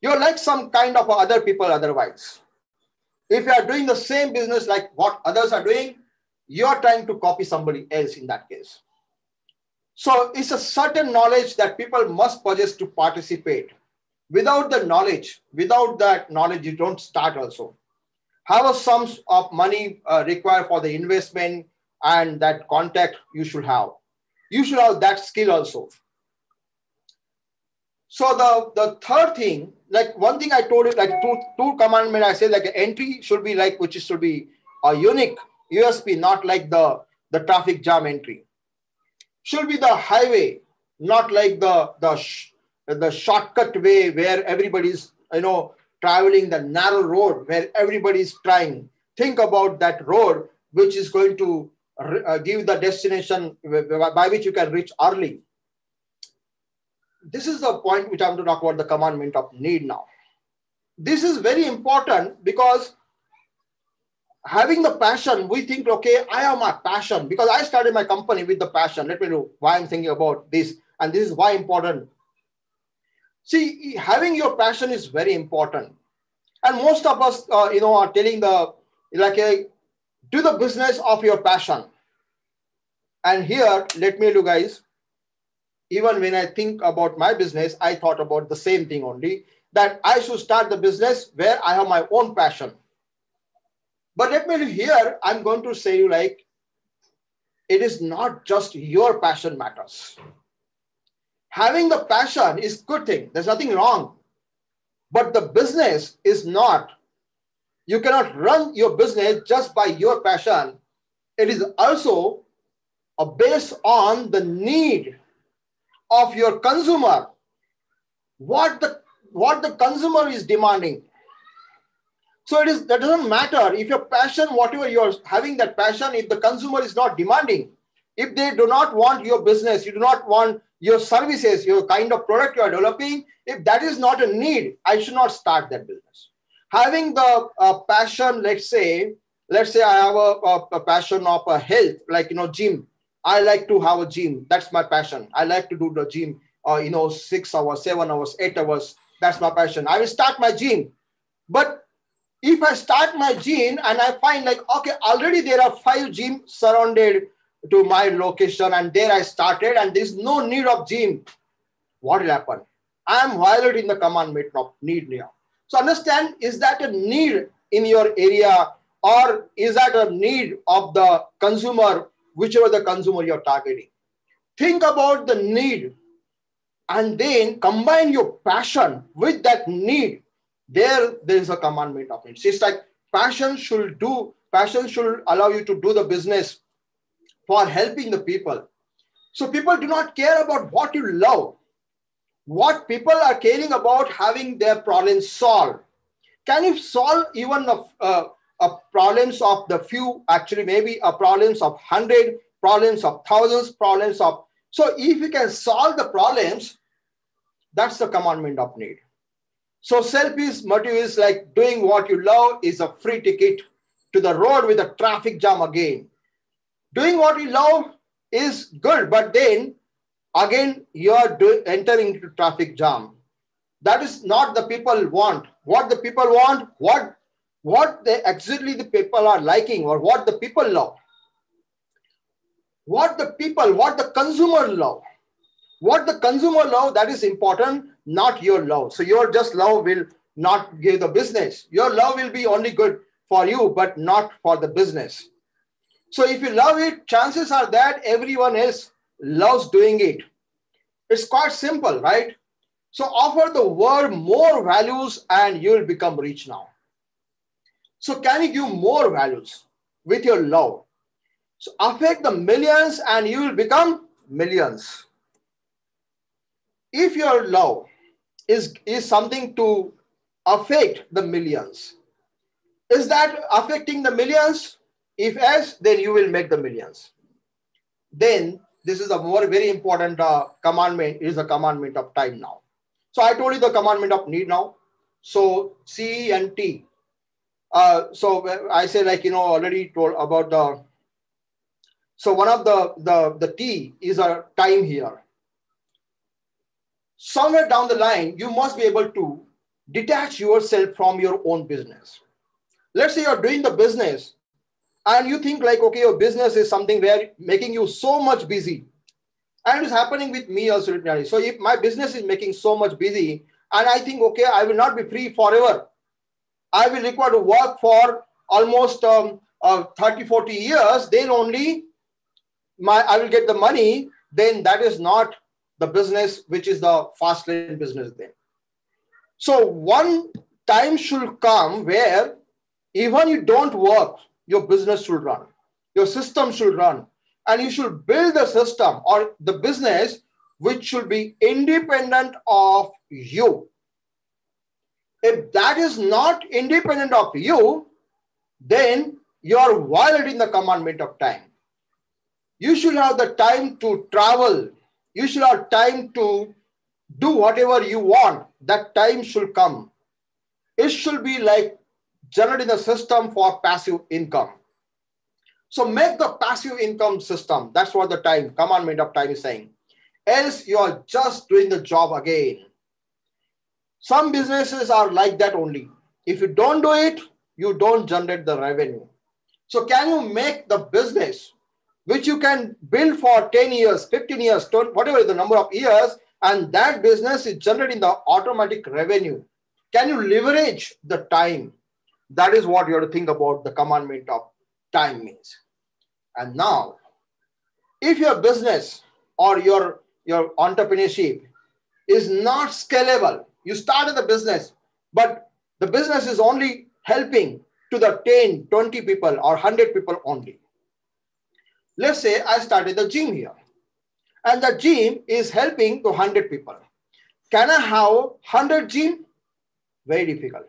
You're like some kind of other people otherwise. If you are doing the same business like what others are doing, you are trying to copy somebody else in that case. So it's a certain knowledge that people must possess to participate. Without the knowledge, without that knowledge, you don't start also. Have a sum of money uh, required for the investment and that contact you should have. You should have that skill also. So the, the third thing, like one thing I told you, like two, two commandments, I said like entry should be like, which should be a unique U S P, not like the, the traffic jam entry. Should be the highway, not like the, the, sh the shortcut way where everybody's, you know, traveling the narrow road where everybody's trying. Think about that road, which is going to uh, give the destination by which you can reach early. This is the point which I'm going to talk about, the commandment of need now. This is very important because having the passion, we think, okay, I have my passion because I started my company with the passion. Let me know why I'm thinking about this. And this is why important. See, having your passion is very important. And most of us, uh, you know, are telling the, like, a, do the business of your passion. And here, let me you guys, even when I think about my business, I thought about the same thing only, that I should start the business where I have my own passion. But let me here, I'm going to say you like, it is not just your passion matters. Having the passion is a good thing. There's nothing wrong. But the business is not. You cannot run your business just by your passion. It is also based on the need of your consumer. What the, what the consumer is demanding. So it is, that doesn't matter if your passion, whatever you're having that passion, if the consumer is not demanding, if they do not want your business, you do not want your services, your kind of product you are developing, if that is not a need, I should not start that business. Having the uh, passion, let's say, let's say I have a, a, a passion of a health, like, you know, gym. I like to have a gym. That's my passion. I like to do the gym, uh, you know, six hours, seven hours, eight hours. That's my passion. I will start my gym. But if I start my gym and I find like, okay, already there are five gyms surrounded to my location and there I started and there's no need of gym, what will happen? I'm violating the commandment of need now. So understand, is that a need in your area or is that a need of the consumer, whichever the consumer you're targeting? Think about the need and then combine your passion with that need. There, there is a commandment of need. So it's like passion should do, passion should allow you to do the business for helping the people. So people do not care about what you love. What people are caring about having their problems solved. Can you solve even the uh, uh, problems of the few, actually maybe a problems of hundred, problems of thousands, problems of... So if you can solve the problems, that's the commandment of need. So selfish motive is like doing what you love is a free ticket to the road with a traffic jam again. Doing what you love is good, but then again, you are entering into traffic jam. That is not the people want. What the people want, what, what they exactly the people are liking or what the people love. What the people, what the consumer love. What the consumer love, that is important, not your love. So your just love will not give the business. Your love will be only good for you, but not for the business. So if you love it, chances are that everyone else loves doing it. It's quite simple, right? So offer the world more values and you'll become rich now. So can you give more values with your love? So affect the millions and you will become millions. If your love is, is something to affect the millions, is that affecting the millions? If yes, then you will make the millions. Then this is a more very important uh, commandment. It is a commandment of time now. So I told you the commandment of need now. So C and T. Uh, so I say like, you know, already told about the. So one of the, the, the T is a time here. Somewhere down the line, you must be able to detach yourself from your own business. Let's say you're doing the business. And you think like, okay, your business is something where making you so much busy. And it's happening with me also. So if my business is making so much busy, and I think, okay, I will not be free forever. I will require to work for almost um, uh, thirty, forty years. Then only my, I will get the money. Then that is not the business, which is the fast lane business then. So one time should come where even you don't work, your business should run, your system should run, and you should build the system or the business which should be independent of you. If that is not independent of you, then you are violating the commandment of time. You should have the time to travel. You should have time to do whatever you want. That time should come. It should be like generating a system for passive income. So make the passive income system. That's what the time, commandment of time is saying. Else you are just doing the job again. Some businesses are like that only. If you don't do it, you don't generate the revenue. So can you make the business which you can build for ten years, fifteen years, whatever is the number of years, and that business is generating the automatic revenue? Can you leverage the time? That is what you have to think about the commandment of time means. And now, if your business or your, your entrepreneurship is not scalable, you started the business, but the business is only helping to the ten, twenty people or one hundred people only. Let's say I started the gym here, and the gym is helping to one hundred people. Can I have one hundred gym? Very difficult.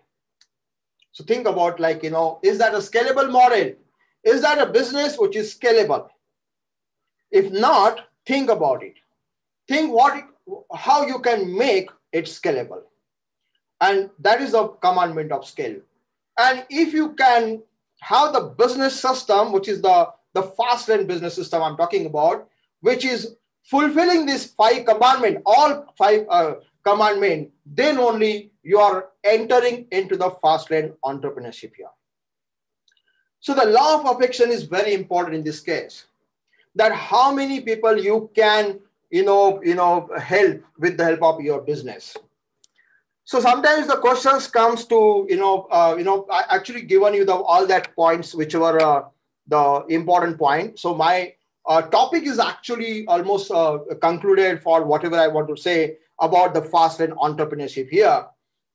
So think about, like, you know, is that a scalable model? Is that a business which is scalable? If not, think about it. Think what, it, how you can make it scalable. And that is the commandment of scale. And if you can have the business system, which is the, the fast lane business system I'm talking about, which is fulfilling this five commandment, all five uh, commandment, then only you are entering into the fast lane entrepreneurship here. So the law of affection is very important in this case, that how many people you can, you know, you know, help with the help of your business. So sometimes the questions comes to, you know, uh, you know, I actually given you the, all that points, which were uh, the important point. So my uh, topic is actually almost uh, concluded for whatever I want to say about the fast lane entrepreneurship here,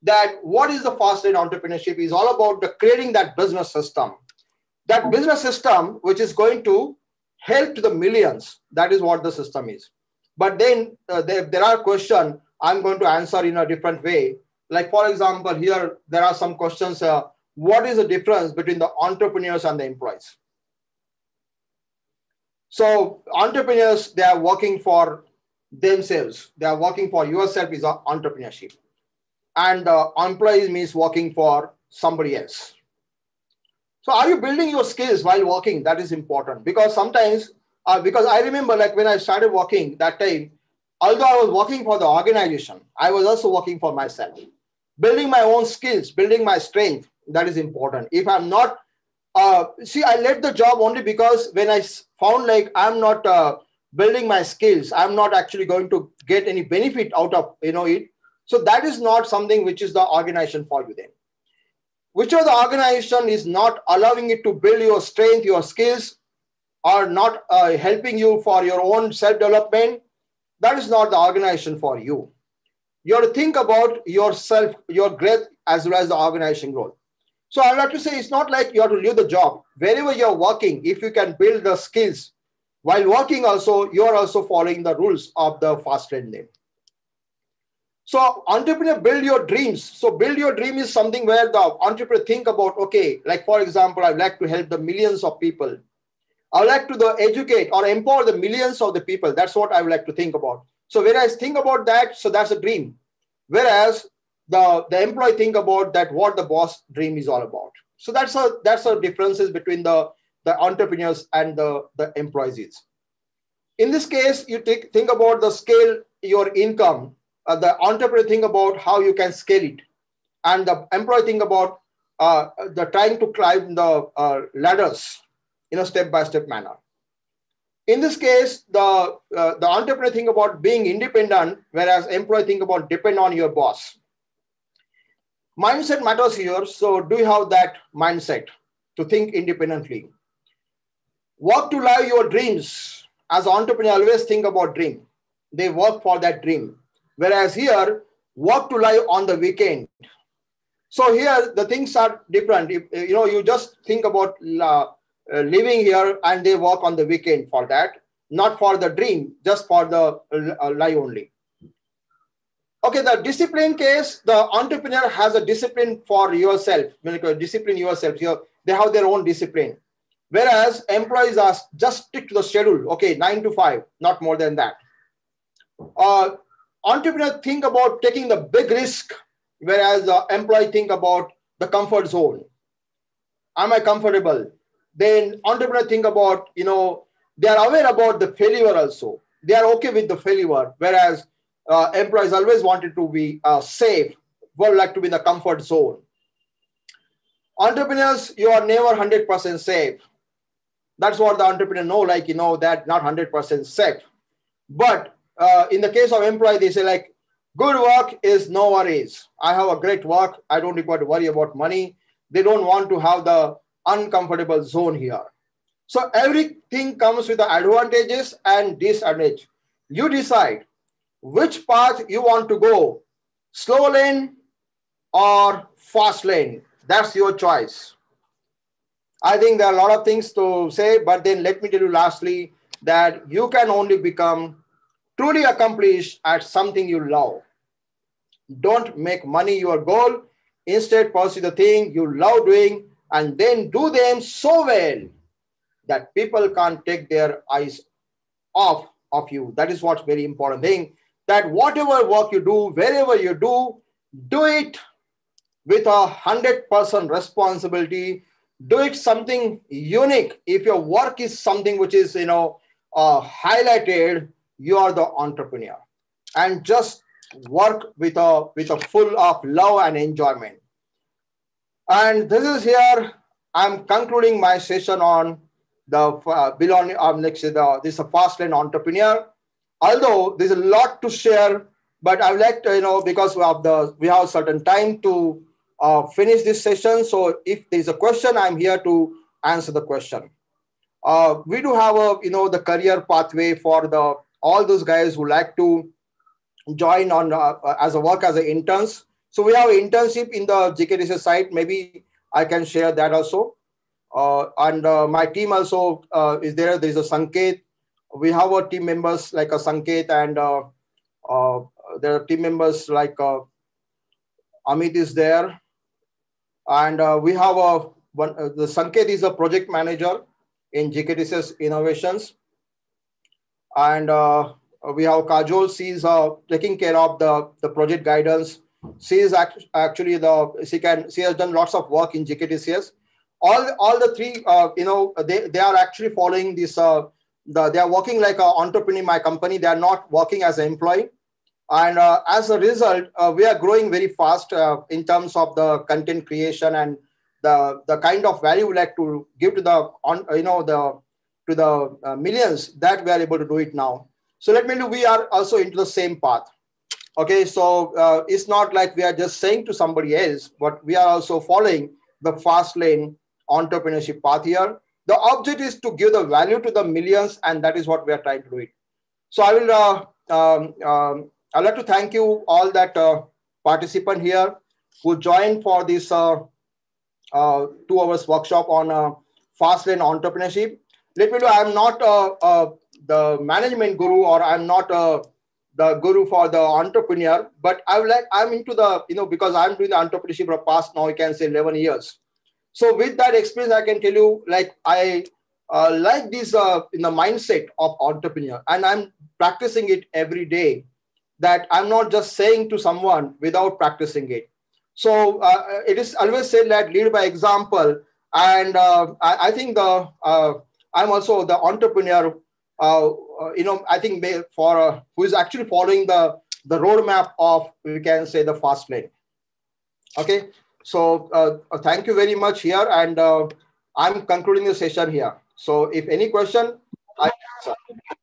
that what is the fast lane entrepreneurship is all about the creating that business system, that business system, which is going to help to the millions. That is what the system is. But then uh, there, there are questions I'm going to answer in a different way. Like, for example, here, there are some questions. Uh, what is the difference between the entrepreneurs and the employees? So entrepreneurs, they are working for themselves. They are working for yourself is entrepreneurship. And uh, employees means working for somebody else. So are you building your skills while working? That is important, because sometimes, uh, because I remember, like, when I started working that time, although I was working for the organization, I was also working for myself. Building my own skills, building my strength, that is important. If I'm not, uh, see, I left the job only because when I found, like, I'm not uh, building my skills, I'm not actually going to get any benefit out of, you know, it. So that is not something which is the organization for you then. Which of the organization is not allowing it to build your strength, your skills, or not uh, helping you for your own self-development, that is not the organization for you. You have to think about yourself, your growth, as well as the organization growth. So I would like to say, it's not like you have to leave the job. Wherever you're working, if you can build the skills, while working also, you're also following the rules of the fast lane name. So entrepreneur, build your dreams. So build your dream is something where the entrepreneur think about, okay, like, for example, I'd like to help the millions of people. I would like to the educate or empower the millions of the people. That's what I would like to think about. So whereas think about that, so that's a dream. Whereas the, the employee think about that, what the boss dream is all about. So that's a, that's a differences between the, the entrepreneurs and the, the employees. In this case, you take, think about the scale, your income. Uh, the entrepreneur think about how you can scale it, and the employee think about uh, the trying to climb the uh, ladders in a step-by-step manner. In this case, the, uh, the entrepreneur think about being independent, whereas employee think about depend on your boss. Mindset matters here. So do you have that mindset to think independently? Work to live your dreams. As an entrepreneur, always think about dream. They work for that dream. Whereas here, work to live on the weekend. So here, the things are different. If, you know, you just think about uh, living here and they work on the weekend for that. Not for the dream, just for the uh, live only. Okay, the discipline case, the entrepreneur has a discipline for yourself. Discipline yourself. They have their own discipline. Whereas employees are just stick to the schedule. Okay, nine to five, not more than that. Uh, entrepreneur think about taking the big risk, whereas the employee think about the comfort zone. Am I comfortable? Then entrepreneur think about, you know, they are aware about the failure also. They are okay with the failure, whereas Uh, employees always wanted to be uh, safe, would like to be in the comfort zone. Entrepreneurs, you are never one hundred percent safe. That's what the entrepreneur know, like, you know, that not one hundred percent safe. But uh, in the case of employee, they say like, good work is no worries. I have a great work. I don't require to worry about money. They don't want to have the uncomfortable zone here. So everything comes with the advantages and disadvantages. You decide which path you want to go, slow lane or fast lane. That's your choice. I think there are a lot of things to say, but then let me tell you lastly that you can only become truly accomplished at something you love. Don't make money your goal. Instead, pursue the thing you love doing and then do them so well that people can't take their eyes off of you. That is what's very important thing. That whatever work you do, wherever you do, do it with a one hundred percent responsibility. Do it something unique. If your work is something which is, you know, uh, highlighted, you are the entrepreneur. And just work with a, with a full of love and enjoyment. And this is here, I'm concluding my session on the uh, belong, um, next, the, this is a fast lane entrepreneur. Although there's a lot to share, but I would like to, you know, because we have, the, we have a certain time to uh, finish this session. So if there's a question, I'm here to answer the question. Uh, we do have a, you know, the career pathway for the all those guys who like to join on uh, as a work as an interns. So we have an internship in the G K T C S site. Maybe I can share that also. Uh, and uh, my team also uh, is there. There's a Sanket. We have our team members like a Sanket and uh, uh, there are team members like uh, Amit is there. And uh, we have a, one, uh, the Sanket is a project manager in G K T C S Innovations. And uh, we have Kajol, she is uh, taking care of the, the project guidance. She is act actually the, she can, she has done lots of work in G K T C S. All, all the three, uh, you know, they, they are actually following this uh, The, they are working like an entrepreneur in my company. They are not working as an employee. And uh, as a result, uh, we are growing very fast uh, in terms of the content creation and the, the kind of value we like to give to the, on, you know, the, to the uh, millions that we are able to do it now. So let me know, we are also into the same path. Okay, so uh, it's not like we are just saying to somebody else, but we are also following the fast lane entrepreneurship path here. The object is to give the value to the millions, and that is what we are trying to do it. So I will, uh, um, um, I'd like to thank you all that uh, participant here who joined for this uh, uh, two hours workshop on uh, fast lane entrepreneurship. Let me know, I'm not uh, uh, the management guru, or I'm not uh, the guru for the entrepreneur, but I would like, I'm into the, you know, because I'm doing the entrepreneurship for the past now, you can say eleven years. So with that experience, I can tell you, like, I uh, like this uh, in the mindset of entrepreneur, and I'm practicing it every day, that I'm not just saying to someone without practicing it. So uh, it is always said that lead by example. And uh, I, I think the, uh, I'm also the entrepreneur, uh, uh, you know, I think for uh, who is actually following the, the roadmap of, we can say, the fast lane. Okay. So uh, thank you very much here, and uh, I'm concluding the session here. So if any question, I